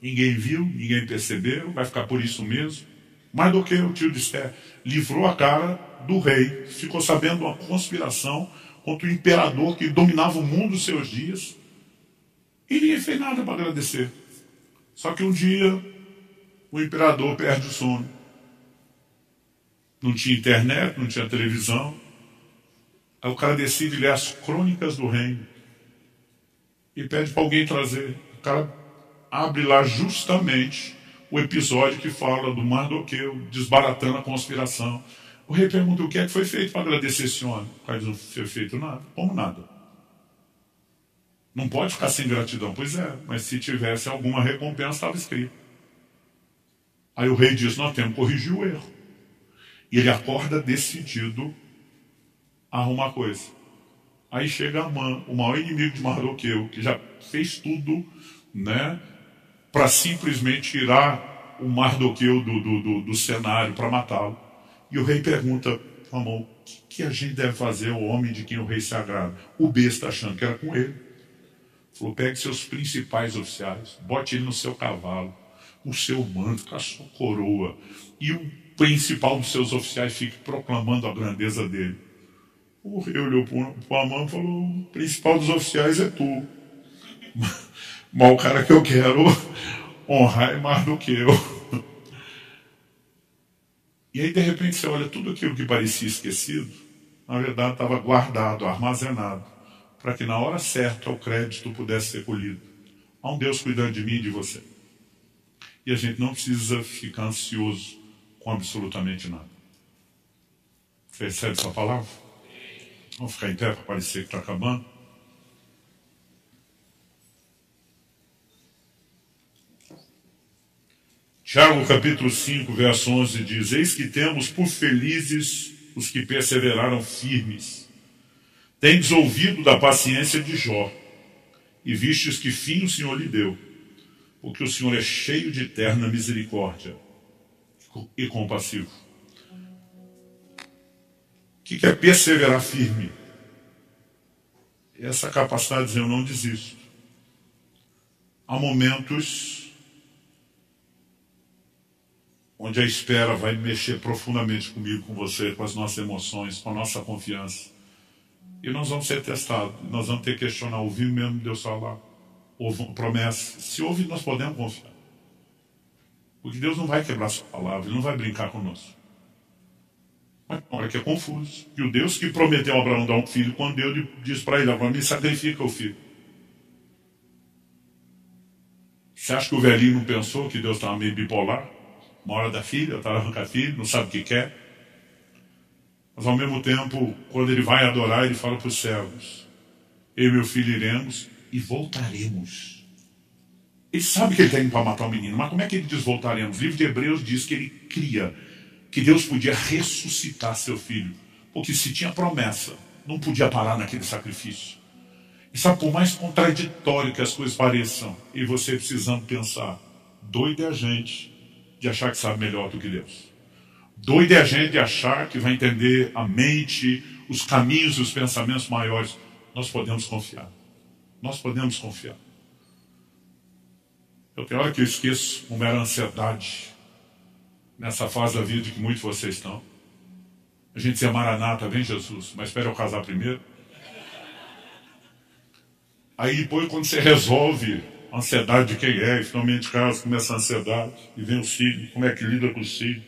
ninguém viu, ninguém percebeu, vai ficar por isso mesmo. Mardoqueu, o tio de Estevão, livrou a cara do rei, ficou sabendo de uma conspiração contra o imperador que dominava o mundo nos seus dias. E ninguém fez nada para agradecer. Só que um dia o imperador perde o sono. Não tinha internet, não tinha televisão. Aí o cara decide ler as crônicas do reino. E pede para alguém trazer. O cara abre lá justamente o episódio que fala do Mardoqueu desbaratando a conspiração. O rei pergunta, o que é que foi feito para agradecer esse homem? O cara diz, não foi feito nada. Como nada? Não pode ficar sem gratidão. Pois é, mas se tivesse alguma recompensa, estava escrito. Aí o rei diz, nós temos que corrigir o erro. E ele acorda decidido a arrumar coisa. Aí chega Amã, o maior inimigo de Mardoqueu, que já fez tudo, né, para simplesmente tirar o Mardoqueu do cenário, para matá-lo. E o rei pergunta, Amã, que a gente deve fazer ao homem de quem o rei se agrada? O besta achando que era com ele. Falou, pegue seus principais oficiais, bote ele no seu cavalo, o seu manto, com a sua coroa, e o principal dos seus oficiais fique proclamando a grandeza dele. O rei olhou para a mão e falou, o principal dos oficiais é tu. Mas o cara que eu quero honrar é Mardoqueu. E aí, de repente, você olha tudo aquilo que parecia esquecido, na verdade estava guardado, armazenado, para que na hora certa o crédito pudesse ser colhido. Há um Deus cuidando de mim e de você. E a gente não precisa ficar ansioso com absolutamente nada. Você recebe essa palavra? Vamos ficar em pé para parecer que está acabando. Tiago capítulo 5, verso 11 diz, eis que temos por felizes os que perseveraram firmes. Tendes ouvido da paciência de Jó, e vistes que fim o Senhor lhe deu, porque o Senhor é cheio de eterna misericórdia e compassivo. O que é perseverar firme? Essa capacidade de dizer, eu não desisto. Há momentos onde a espera vai mexer profundamente comigo, com você, com as nossas emoções, com a nossa confiança. E nós vamos ser testados, nós vamos ter que questionar, ouvir mesmo Deus falar, houve uma promessa. Se houve, nós podemos confiar. Porque Deus não vai quebrar sua palavra, Ele não vai brincar conosco. Mas olha que é confuso. E o Deus que prometeu a Abraão dar um filho, quando Deus diz para ele, Abraão, me sacrifica o filho. Você acha que o velhinho não pensou que Deus estava meio bipolar? Uma hora da filha, está arrancando filho, não sabe o que quer. Mas ao mesmo tempo, quando ele vai adorar, ele fala para os servos, eu e meu filho iremos e voltaremos. Ele sabe que ele está indo para matar o menino, mas como é que ele diz voltaremos? O livro de Hebreus diz que ele cria que Deus podia ressuscitar seu filho, porque se tinha promessa, não podia parar naquele sacrifício. E sabe, por mais contraditório que as coisas pareçam, e você precisando pensar, doido é a gente de achar que sabe melhor do que Deus. Doido é a gente de achar que vai entender a mente, os caminhos e os pensamentos maiores. Nós podemos confiar. Nós podemos confiar. Eu tenho hora que eu esqueço como era a ansiedade nessa fase da vida que muitos de vocês estão. A gente se maranata, vem Jesus, mas espera eu casar primeiro. Aí depois quando você resolve a ansiedade de quem é, e finalmente casa, começa a ansiedade, e vem o filho, como é que lida com o filho?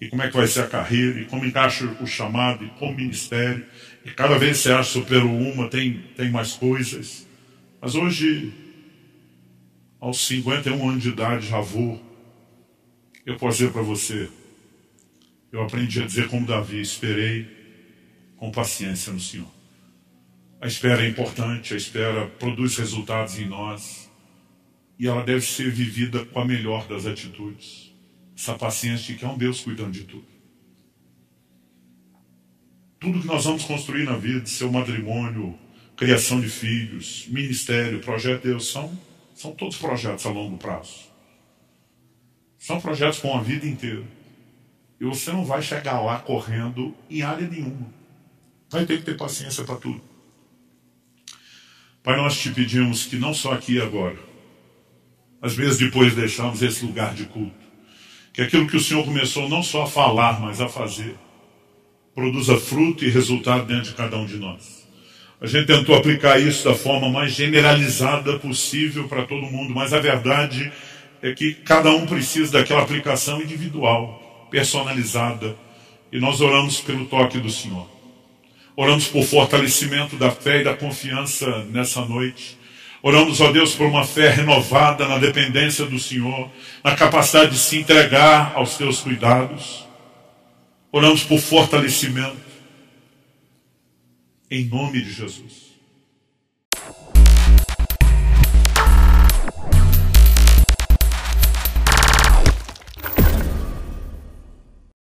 E como é que vai ser a carreira, e como encaixa o chamado, e como ministério. E cada vez você acha superou uma, tem mais coisas. Mas hoje, aos 51 anos de idade, já vou. Eu posso dizer para você, eu aprendi a dizer como Davi, esperei com paciência no Senhor. A espera é importante, a espera produz resultados em nós. E ela deve ser vivida com a melhor das atitudes. Essa paciência de que é um Deus cuidando de tudo. Tudo que nós vamos construir na vida, seu matrimônio, criação de filhos, ministério, projeto de Deus, são todos projetos a longo prazo. São projetos com a vida inteira. E você não vai chegar lá correndo em área nenhuma. Vai ter que ter paciência para tudo. Pai, nós te pedimos que não só aqui e agora, às vezes depois deixamos esse lugar de culto, que aquilo que o Senhor começou não só a falar, mas a fazer, produza fruto e resultado dentro de cada um de nós. A gente tentou aplicar isso da forma mais generalizada possível para todo mundo, mas a verdade é que cada um precisa daquela aplicação individual, personalizada, e nós oramos pelo toque do Senhor. Oramos por fortalecimento da fé e da confiança nessa noite. Oramos, ó Deus, por uma fé renovada na dependência do Senhor, na capacidade de se entregar aos teus cuidados. Oramos por fortalecimento. Em nome de Jesus.